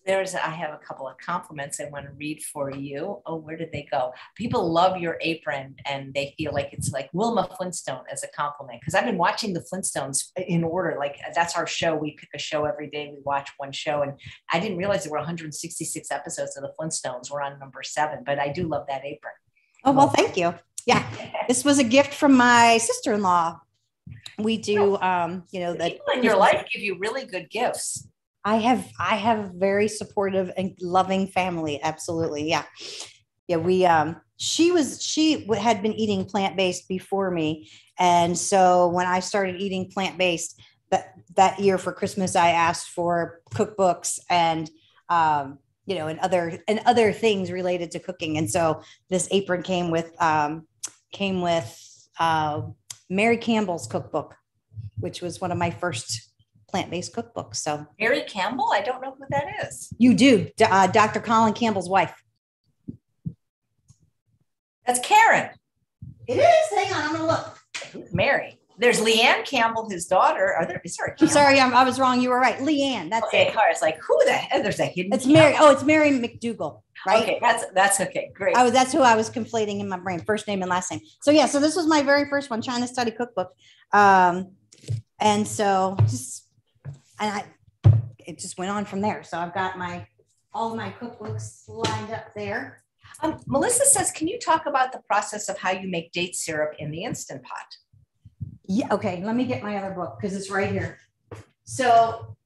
There's, I have a couple of compliments I want to read for you. Oh, where did they go? People love your apron and they feel like it's like Wilma Flintstone as a compliment. Because I've been watching the Flintstones in order. Like that's our show. We pick a show every day. We watch one show. And I didn't realize there were one hundred sixty-six episodes of the Flintstones. We're on number seven, but I do love that apron. Oh, well, thank you. Yeah. This was a gift from my sister-in-law. We do, um, you know, the people in your life give you really good gifts. I have, I have very supportive and loving family. Absolutely. Yeah. Yeah. We, um, she was, she had been eating plant-based before me. And so when I started eating plant-based that, that year for Christmas, I asked for cookbooks and, um, you know, and other, and other things related to cooking. And so this apron came with, um, came with, uh, Mary Campbell's cookbook, which was one of my first plant-based cookbooks. So Mary Campbell, I don't know who that is. You do. Uh, Doctor Colin Campbell's wife. That's Karen. It is. Hang on. I'm going to look. Who's Mary? There's Leanne Campbell, his daughter. Are there, is there a Campbell? I'm sorry. I'm, I was wrong. You were right. Leanne. That's okay, it. I was like, who the heck? There's a hidden It's Mary. Campbell. Oh, it's Mary McDougall. Right. Okay. That's, that's okay. Great. I was, that's who I was conflating in my brain. First name and last name. So yeah. So this was my very first one, China Study Cookbook. Um, and so just, and I, it just went on from there. So I've got my, all of my cookbooks lined up there. Um, Melissa says, can you talk about the process of how you make date syrup in the Instant Pot? Yeah. Okay. Let me get my other book because it's right here. So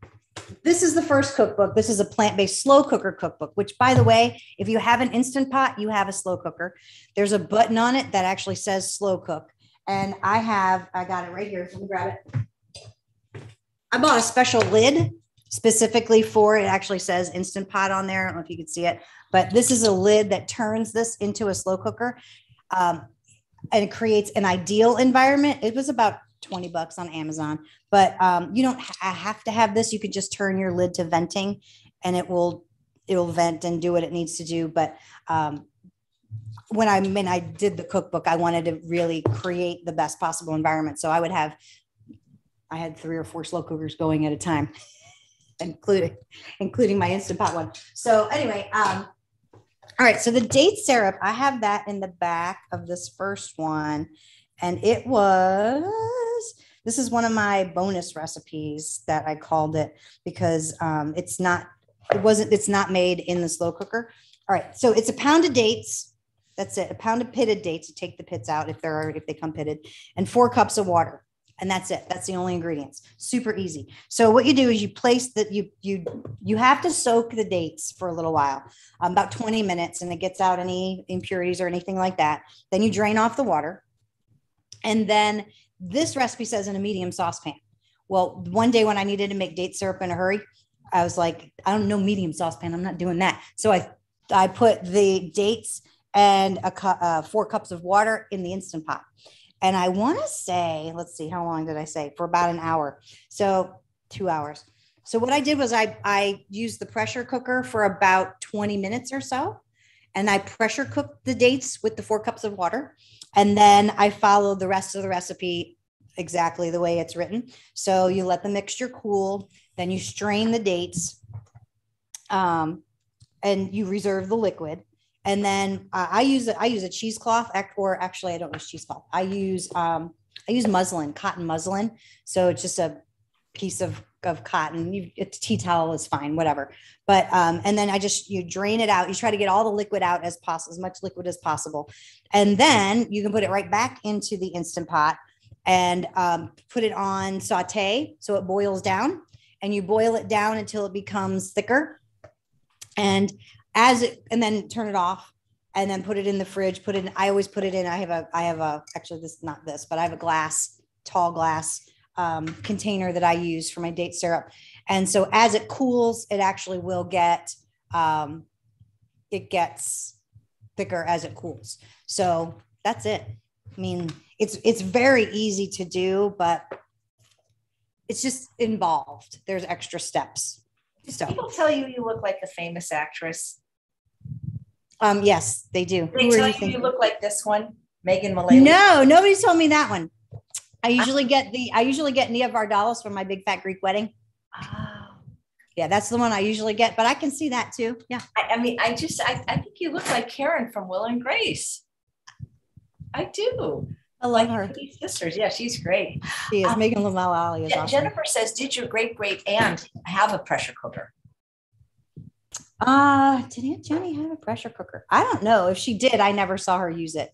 this is the first cookbook. This is a plant-based slow cooker cookbook, which by the way, if you have an Instant Pot, you have a slow cooker. There's a button on it that actually says slow cook. And I have, I got it right here. Let me grab it. I bought a special lid specifically for it. It actually says Instant Pot on there. I don't know if you can see it, but this is a lid that turns this into a slow cooker. Um, and it creates an ideal environment. It was about twenty bucks on Amazon, but um, you don't ha have to have this. You can just turn your lid to venting and it will, it'll vent and do what it needs to do. But um, when I mean, I did the cookbook, I wanted to really create the best possible environment. So I would have, I had three or four slow cookers going at a time, including, including my Instant Pot one. So anyway, um, all right. So the date syrup, I have that in the back of this first one. And it was, this is one of my bonus recipes that I called it because um, it's not, it wasn't, it's not made in the slow cooker. All right. So it's a pound of dates. That's it. A pound of pitted dates. You take the pits out if they're already, if they come pitted, and four cups of water. And that's it. That's the only ingredients. Super easy. So what you do is you place that you, you, you have to soak the dates for a little while, um, about twenty minutes, and it gets out any impurities or anything like that. Then you drain off the water. And then this recipe says in a medium saucepan. Well, one day when I needed to make date syrup in a hurry, I was like, I don't know, medium saucepan. I'm not doing that. So I, I put the dates and a cu uh, four cups of water in the Instant Pot. And I want to say, let's see, how long did I say? For about an hour. So two hours. So what I did was I, I used the pressure cooker for about twenty minutes or so. And I pressure cooked the dates with the four cups of water. And then I followed the rest of the recipe exactly the way it's written. So you let the mixture cool, then you strain the dates, um, and you reserve the liquid. And then uh, I use I use a cheesecloth, or actually I don't use cheesecloth. I use um, I use muslin, cotton muslin. So it's just a piece of of cotton, you, it's tea towel is fine, whatever. But, um, and then I just, you drain it out. You try to get all the liquid out as possible, as much liquid as possible. And then you can put it right back into the Instant Pot and um, put it on saute. So it boils down, and you boil it down until it becomes thicker. And as it, and then turn it off. And then put it in the fridge, put it in, I always put it in, I have a, I have a, actually this, not this, but I have a glass, tall glass um, container that I use for my date syrup. And so as it cools, it actually will get, um, it gets thicker as it cools. So that's it. I mean, it's, it's very easy to do, but it's just involved. There's extra steps. So people tell you, you look like the famous actress. Um, yes, they do. They tell you, you look like this one, Megan Mullally. No, nobody's told me that one. I usually get the, I usually get Nia Vardalos from My Big Fat Greek Wedding. Oh. Yeah, that's the one I usually get, but I can see that too. Yeah. I, I mean, I just, I, I think you look like Karen from Will and Grace. I do. I love like her. These sisters. Yeah, she's great. She is. Um, Megan Mullally is yeah, awesome. Jennifer says, did your great great aunt have a pressure cooker? Uh, did Aunt Jenny have a pressure cooker? I don't know if she did. I never saw her use it.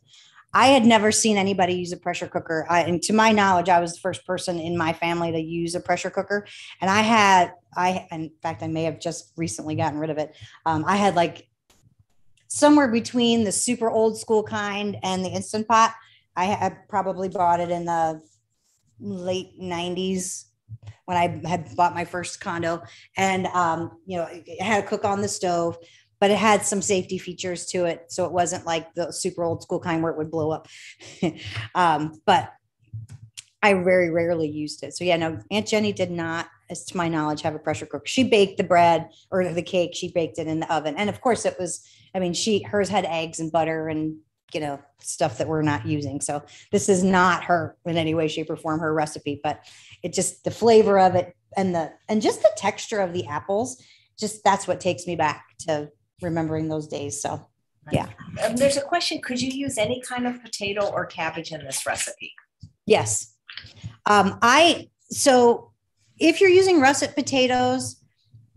I had never seen anybody use a pressure cooker. I, and to my knowledge, I was the first person in my family to use a pressure cooker. And I had, I, in fact, I may have just recently gotten rid of it. Um, I had like somewhere between the super old school kind and the Instant Pot. I, I probably bought it in the late nineties. When I had bought my first condo, and, um, you know, it had a cook on the stove, but it had some safety features to it. So it wasn't like the super old school kind where it would blow up. um, but I very rarely used it. So yeah, no, Aunt Jenny did not, as to my knowledge, have a pressure cooker. She baked the bread or the cake. She baked it in the oven. And of course it was, I mean, she, hers had eggs and butter and, you know, stuff that we're not using. So this is not her in any way, shape or form, her recipe, but it just, the flavor of it and the, and just the texture of the apples, just, that's what takes me back to remembering those days. So yeah. Um, there's a question. Could you use any kind of potato or cabbage in this recipe? Yes. Um, I, so if you're using russet potatoes,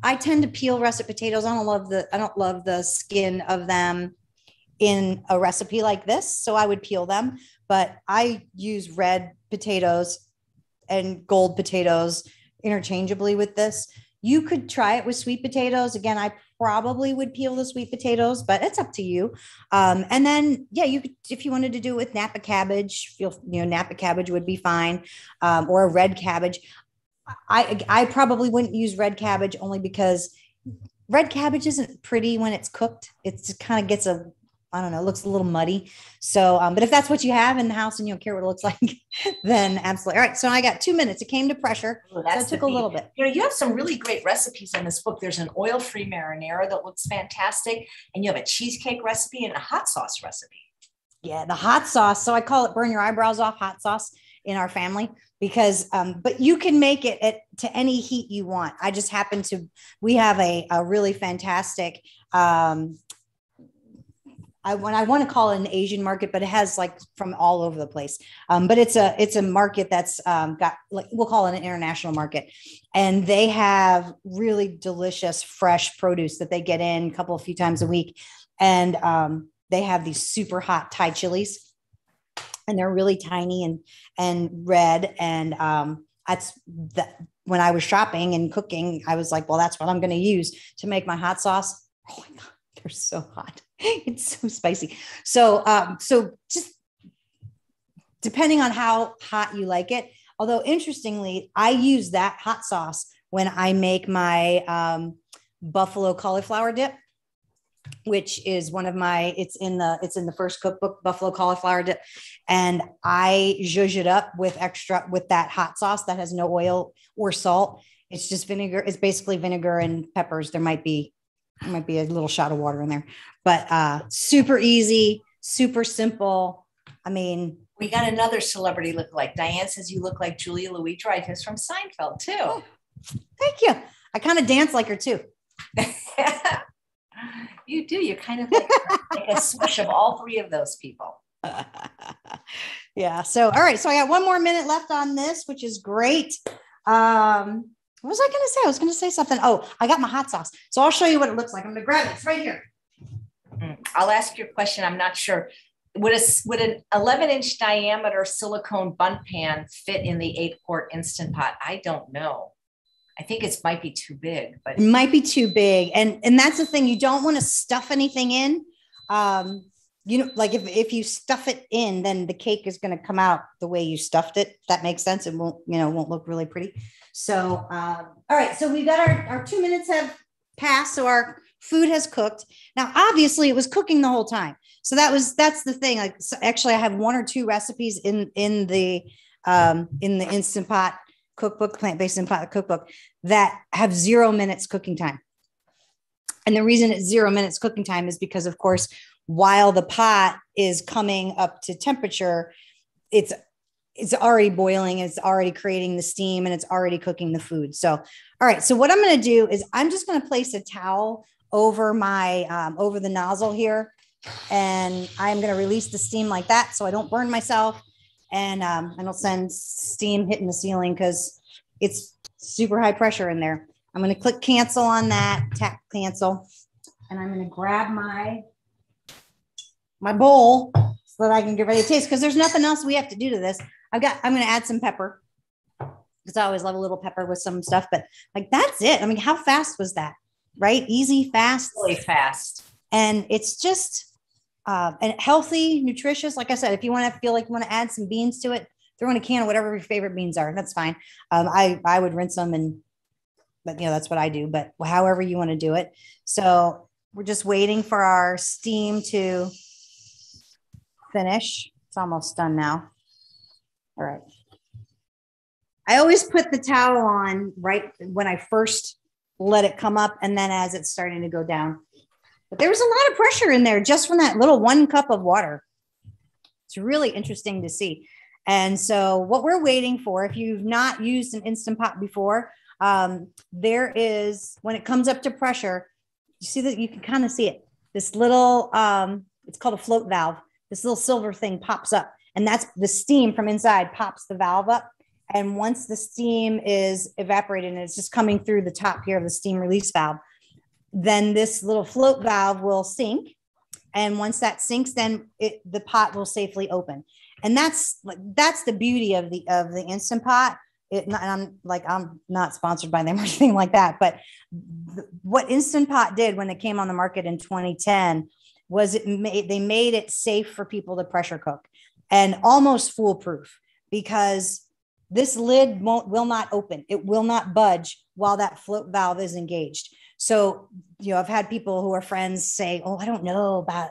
I tend to peel russet potatoes. I don't love the, I don't love the skin of them in a recipe like this. So I would peel them, but I use red potatoes and gold potatoes interchangeably with this. You could try it with sweet potatoes. Again, I probably would peel the sweet potatoes, but it's up to you. Um, and then, yeah, you could, if you wanted to do it with Napa cabbage, feel, you know, Napa cabbage would be fine. Um, or a red cabbage. I, I probably wouldn't use red cabbage only because red cabbage isn't pretty when it's cooked. It's, it kind of gets a, I don't know, it looks a little muddy. So, um, but if that's what you have in the house and you don't care what it looks like, then absolutely. All right. So I got two minutes. It came to pressure. Oh, that so took a little bit. You know, you have some really great recipes in this book. There's an oil-free marinara that looks fantastic. And you have a cheesecake recipe and a hot sauce recipe. Yeah. The hot sauce. So I call it burn your eyebrows off hot sauce in our family because, um, but you can make it at, to any heat you want. I just happen to, we have a, a really fantastic, um, I want, I want to call it an Asian market, but it has like from all over the place. Um, but it's a, it's a market that's um, got like, we'll call it an international market, and they have really delicious, fresh produce that they get in a couple, a few times a week. And um, they have these super hot Thai chilies, and they're really tiny and, and red. And um, that's the, when I was shopping and cooking, I was like, well, that's what I'm going to use to make my hot sauce. Oh my God, they're so hot. It's so spicy. So, um, so just depending on how hot you like it. Although interestingly, I use that hot sauce when I make my, um, buffalo cauliflower dip, which is one of my, it's in the, it's in the first cookbook, buffalo cauliflower dip. And I zhuzh it up with extra, with that hot sauce that has no oil or salt. It's just vinegar. It's basically vinegar and peppers. There might be There might be a little shot of water in there, but uh, super easy, super simple. I mean, we got another celebrity lookalike. Diane says you look like Julia Louis-Dreyfus from Seinfeld too. Oh, thank you. I kind of dance like her too. You do. You're kind of like, like a swish of all three of those people. Yeah. So, all right. So I got one more minute left on this, which is great. Um, What was I going to say? I was going to say something. Oh, I got my hot sauce. So I'll show you what it looks like. I'm going to grab it. It's right here. I'll ask you a question. I'm not sure. Would a, would an eleven inch diameter silicone bun pan fit in the eight quart Instant Pot? I don't know. I think it might be too big, but it might be too big. And, and that's the thing. You don't want to stuff anything in. Um, you know, like if, if you stuff it in, then the cake is going to come out the way you stuffed it. If that makes sense. It won't, you know, won't look really pretty. So, um, all right. So we've got our, our two minutes have passed. So our food has cooked. Now, obviously it was cooking the whole time. So that was, that's the thing. Like, so actually I have one or two recipes in, in the, um, in the Instant Pot cookbook, Plant-Based Instant Pot Cookbook, that have zero minutes cooking time. And the reason it's zero minutes cooking time is because, of course, while the pot is coming up to temperature, it's, it's already boiling, it's already creating the steam, and it's already cooking the food. So, all right. So what I'm going to do is I'm just going to place a towel over my, um, over the nozzle here, and I'm going to release the steam like that so I don't burn myself. And um, I don't send steam hitting the ceiling because it's super high pressure in there. I'm going to click cancel on that, tap cancel. And I'm going to grab my, my bowl so that I can get ready to taste, because there's nothing else we have to do to this. I've got, I'm going to add some pepper, because I always love a little pepper with some stuff, but like, that's it. I mean, how fast was that? Right? Easy, fast. Really fast. And it's just... Uh, and healthy, nutritious. Like I said, if you want to feel like you want to add some beans to it, throw in a can of whatever your favorite beans are. That's fine. Um, I, I would rinse them, and, but you know, that's what I do, but however you want to do it. So we're just waiting for our steam to finish. It's almost done now. All right. I always put the towel on right when I first let it come up, and then as it's starting to go down. But there was a lot of pressure in there just from that little one cup of water. It's really interesting to see. And so what we're waiting for, if you've not used an Instant Pot before, um, there is, when it comes up to pressure, you see that you can kind of see it. This little, um, it's called a float valve. This little silver thing pops up, and that's the steam from inside pops the valve up. And once the steam is evaporated and it's just coming through the top here of the steam release valve, then this little float valve will sink. And once that sinks, then it, the pot will safely open. And that's, that's the beauty of the, of the Instant Pot. It, and I'm like, I'm not sponsored by them or anything like that, but what Instant Pot did when it came on the market in twenty ten was it made, they made it safe for people to pressure cook, and almost foolproof, because this lid won't, will not open. It will not budge while that float valve is engaged. So, you know, I've had people who are friends say, oh, I don't know about,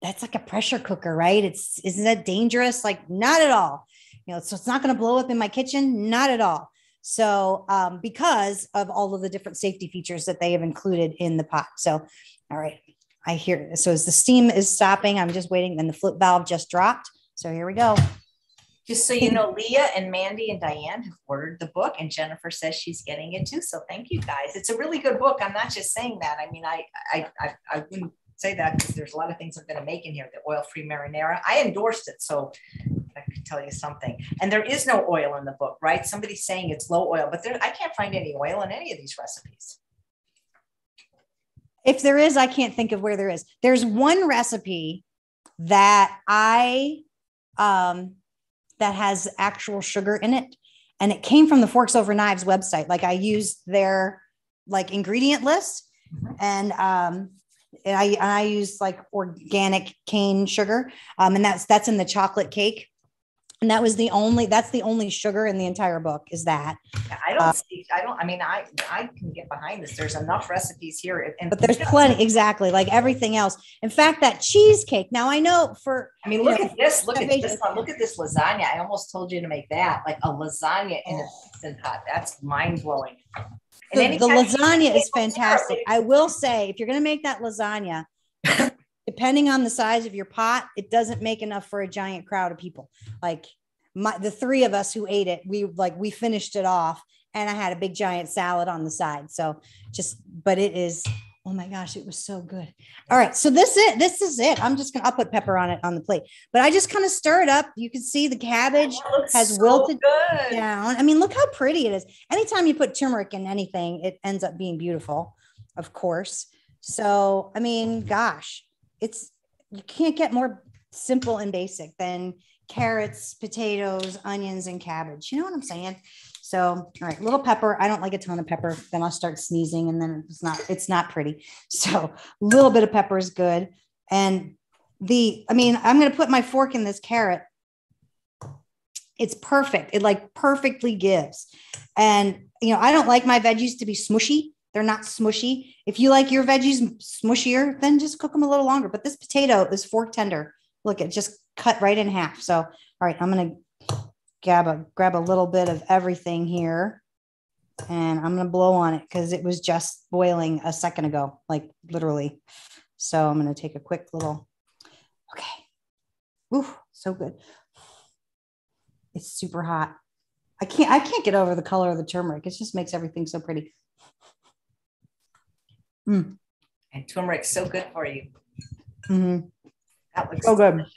that's like a pressure cooker, right? It's, isn't that dangerous? Like, not at all. You know, so it's not going to blow up in my kitchen. Not at all. So, um, because of all of the different safety features that they have included in the pot. So, all right, I hear it. So as the steam is stopping, I'm just waiting. And the flip valve just dropped. So here we go. Just so you know, Leah and Mandy and Diane have ordered the book, and Jennifer says she's getting it too. So thank you guys. It's a really good book. I'm not just saying that. I mean, I I I, I wouldn't say that because there's a lot of things I'm going to make in here. The oil-free marinara. I endorsed it, so I could tell you something. And there is no oil in the book, right? Somebody's saying it's low oil, but there, I can't find any oil in any of these recipes. If there is, I can't think of where there is. There's one recipe that I um. that has actual sugar in it. And it came from the Forks Over Knives website. Like I used their like ingredient list, and, um, and I, I used like organic cane sugar. Um, and that's, that's in the chocolate cake. And that was the only, that's the only sugar in the entire book is that. I don't uh, see, I don't, I mean, I, I can get behind this. There's enough recipes here. And but there's plenty, exactly. Like everything else. In fact, that cheesecake. Now I know for, I mean, look know, at this, look at this one. Look at this lasagna. I almost told you to make that, like a lasagna in an Instant Pot. That's mind blowing. And the, the lasagna is fantastic. I will say, if you're going to make that lasagna, depending on the size of your pot, it doesn't make enough for a giant crowd of people. Like my, the three of us who ate it, we like, we finished it off, and I had a big giant salad on the side. So just, but it is Oh my gosh, it was so good. All right. So this is it. This is it. I'm just going to, I'll put pepper on it on the plate, but I just kind of stir it up. You can see the cabbage has so wilted good. down. I mean, look how pretty it is. Anytime you put turmeric in anything, it ends up being beautiful, of course. So, I mean, gosh, it's, you can't get more simple and basic than carrots, potatoes, onions, and cabbage. You know what I'm saying? So, all right, little pepper. I don't like a ton of pepper. Then I'll start sneezing and then it's not, it's not pretty. So a little bit of pepper is good. And the, I mean, I'm going to put my fork in this carrot. It's perfect. It like perfectly gives. And, you know, I don't like my veggies to be smushy. They're not smushy. If you like your veggies smushier, then just cook them a little longer. But this potato is fork tender. Look, it just cut right in half. So, all right, I'm going to grab a, grab a little bit of everything here and I'm going to blow on it because it was just boiling a second ago, like literally. So I'm going to take a quick little, okay. Ooh, so good. It's super hot. I can't, I can't get over the color of the turmeric. It just makes everything so pretty. Mm. And turmeric's so good for you. Mm-hmm. That looks so delicious. Good.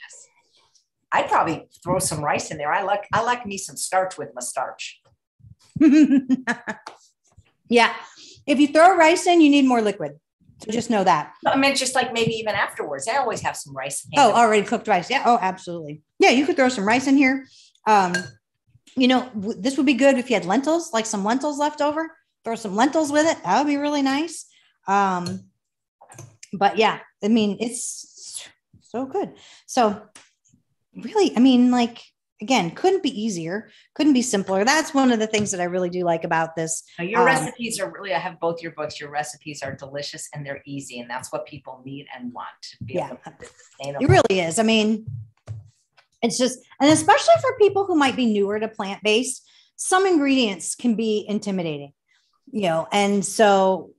I'd probably throw some rice in there. I like, I like me some starch with my starch. Yeah. If you throw rice in, you need more liquid. So just know that. I mean, just like maybe even afterwards, I always have some rice. Oh, already cooked rice. Yeah. Oh, absolutely. Yeah. You could throw some rice in here. Um, you know, this would be good if you had lentils, like some lentils left over, throw some lentils with it. That would be really nice. Um, but yeah, I mean, it's so good. So really, I mean, like, again, couldn't be easier, couldn't be simpler. That's one of the things that I really do like about this. Now your um, recipes are really, I have both your books. Your recipes are delicious and they're easy. And that's what people need and want to be yeah. able to sustainable. It really is. I mean, it's just, and especially for people who might be newer to plant-based, some ingredients can be intimidating, you know? And so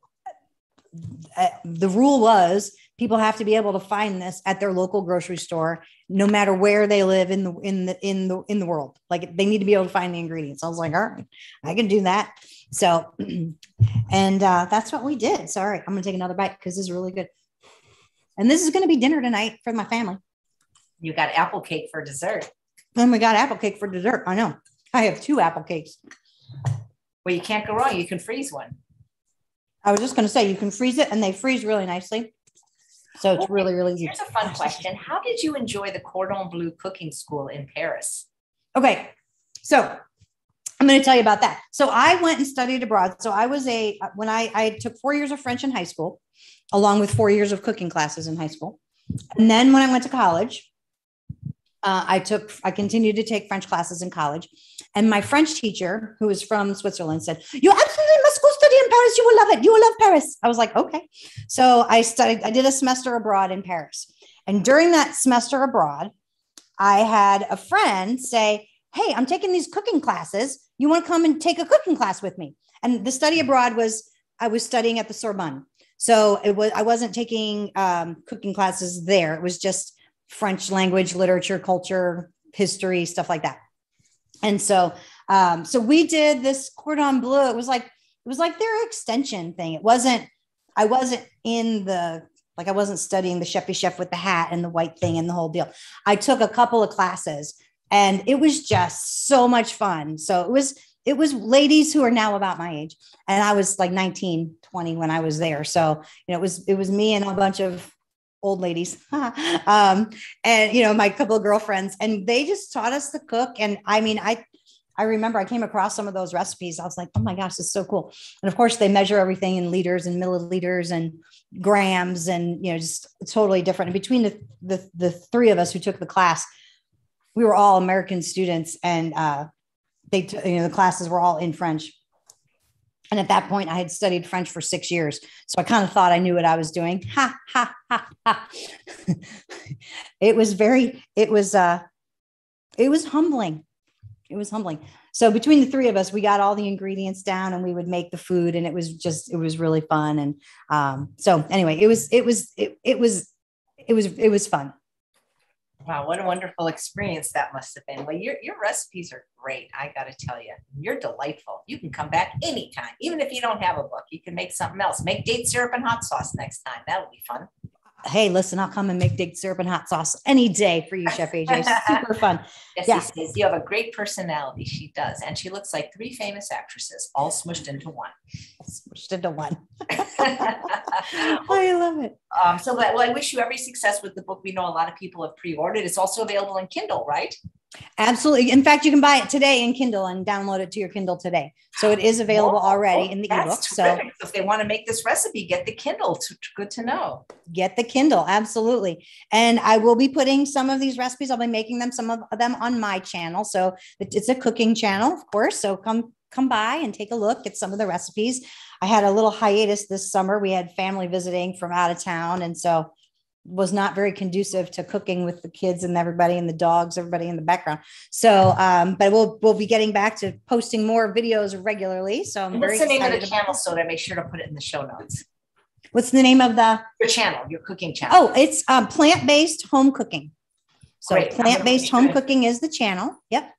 uh, the rule was, people have to be able to find this at their local grocery store, no matter where they live in the, in the, in the, in the world. Like they need to be able to find the ingredients. I was like, all right, I can do that. So, and uh, that's what we did. So, all right, I'm going to take another bite because this is really good. And this is going to be dinner tonight for my family. You got apple cake for dessert. And we got apple cake for dessert. I know. I have two apple cakes. Well, you can't go wrong. You can freeze one. I was just going to say you can freeze it and they freeze really nicely. So it's really, really easy. Here's a fun question. How did you enjoy the Cordon Bleu cooking school in Paris? Okay. So I'm going to tell you about that. So I went and studied abroad. So I was a, when I, I took four years of French in high school, along with four years of cooking classes in high school. And then when I went to college, uh, I took, I continued to take French classes in college. And my French teacher, who was from Switzerland, said, you absolutely must go study in Paris. You will love it. You will love Paris. I was like, okay. So I studied, I did a semester abroad in Paris. And during that semester abroad, I had a friend say, hey, I'm taking these cooking classes. You want to come and take a cooking class with me? And the study abroad was, I was studying at the Sorbonne. So it was, I wasn't taking um, cooking classes there. It was just French language, literature, culture, history, stuff like that. And so, um, so we did this Cordon Bleu. It was like, it was like their extension thing. It wasn't, I wasn't in the, like, I wasn't studying the chefy chef with the hat and the white thing and the whole deal. I took a couple of classes and it was just so much fun. So it was, it was ladies who are now about my age. And I was like nineteen, twenty when I was there. So, you know, it was, it was me and a bunch of old ladies. um, and, you know, my couple of girlfriends, and they just taught us to cook. And I mean, I, I remember I came across some of those recipes. I was like, oh my gosh, it's so cool. And of course they measure everything in liters and milliliters and grams and, you know, just totally different. And between the, the, the three of us who took the class, we were all American students and, uh, they, you know, the classes were all in French. And at that point I had studied French for six years. So I kind of thought I knew what I was doing. Ha, ha, ha, ha. It was very, it was, uh, it was humbling. It was humbling. So between the three of us, we got all the ingredients down and we would make the food and it was just, it was really fun. And, um, so anyway, it was, it was, it, it was, it was, it was fun. Wow, what a wonderful experience that must have been. Well, your, your recipes are great, I got to tell you. You're delightful. You can come back anytime. Even if you don't have a book, you can make something else. Make date syrup and hot sauce next time. That'll be fun. Hey, listen, I'll come and make date syrup and hot sauce any day for you, Chef A J. Super fun. Yes, yeah. He says you have a great personality. She does. And she looks like three famous actresses all smushed into one. Smushed into one. Oh, I love it. Um, so well, I wish you every success with the book. We know a lot of people have pre-ordered. It's also available in Kindle, right? Absolutely. In fact, you can buy it today in Kindle and download it to your Kindle today. So it is available oh, already oh, in the ebook. So if they want to make this recipe, get the Kindle. It's good to know. Get the Kindle. Absolutely. And I will be putting some of these recipes. I'll be making them, some of them on my channel. So it's a cooking channel, of course. So come, come by and take a look at some of the recipes. I had a little hiatus this summer. We had family visiting from out of town. And so was not very conducive to cooking with the kids and everybody and the dogs, everybody in the background. So, um, but we'll, we'll be getting back to posting more videos regularly. So I'm very excited. What's the name of the channel so that I make sure to put it in the show notes? What's the name of the? Your channel, your cooking channel. Oh, it's um, Plant-Based Home Cooking. So Plant-Based Home Cooking is the channel. Yep.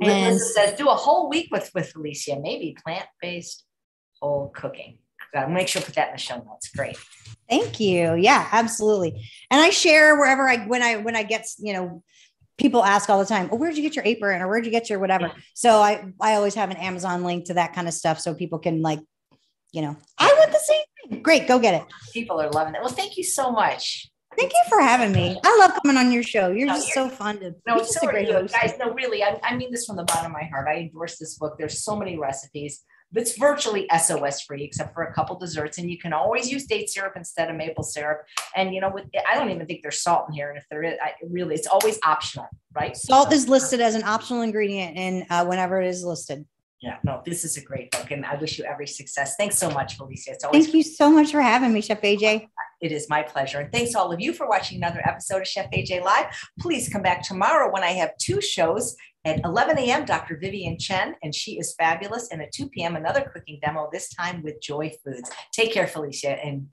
Wow. And Liz says, do a whole week with, with Felicia, maybe Plant-Based Whole Cooking. I'll make sure to put that in the show notes. Great. Thank you. Yeah, absolutely. And I share wherever I, when I, when I get, you know, people ask all the time, oh, where'd you get your apron or where'd you get your whatever? Yeah. So I, I always have an Amazon link to that kind of stuff. So people can like, you know, I want the same thing. Great. Go get it. People are loving it. Well, thank you so much. Thank you for having me. I love coming on your show. You're no, just you're, so fun to. No, it's so great, guys. No, really. I, I mean this from the bottom of my heart. I endorse this book. There's so many recipes. It's virtually S O S free, except for a couple desserts. And you can always use date syrup instead of maple syrup. And, you know, with, I don't even think there's salt in here. And if there is, I, really, it's always optional, right? Salt so, is listed as an optional ingredient in uh, whenever it is listed. Yeah, no, this is a great book. And I wish you every success. Thanks so much, Felicia. It's always Thank you so much for having me, Chef A J. It is my pleasure. And thanks to all of you for watching another episode of Chef A J Live. Please come back tomorrow when I have two shows. At eleven a m, Doctor Vivian Chen, and she is fabulous. And at two p m, another cooking demo, this time with Joy Foods. Take care, Felicia, and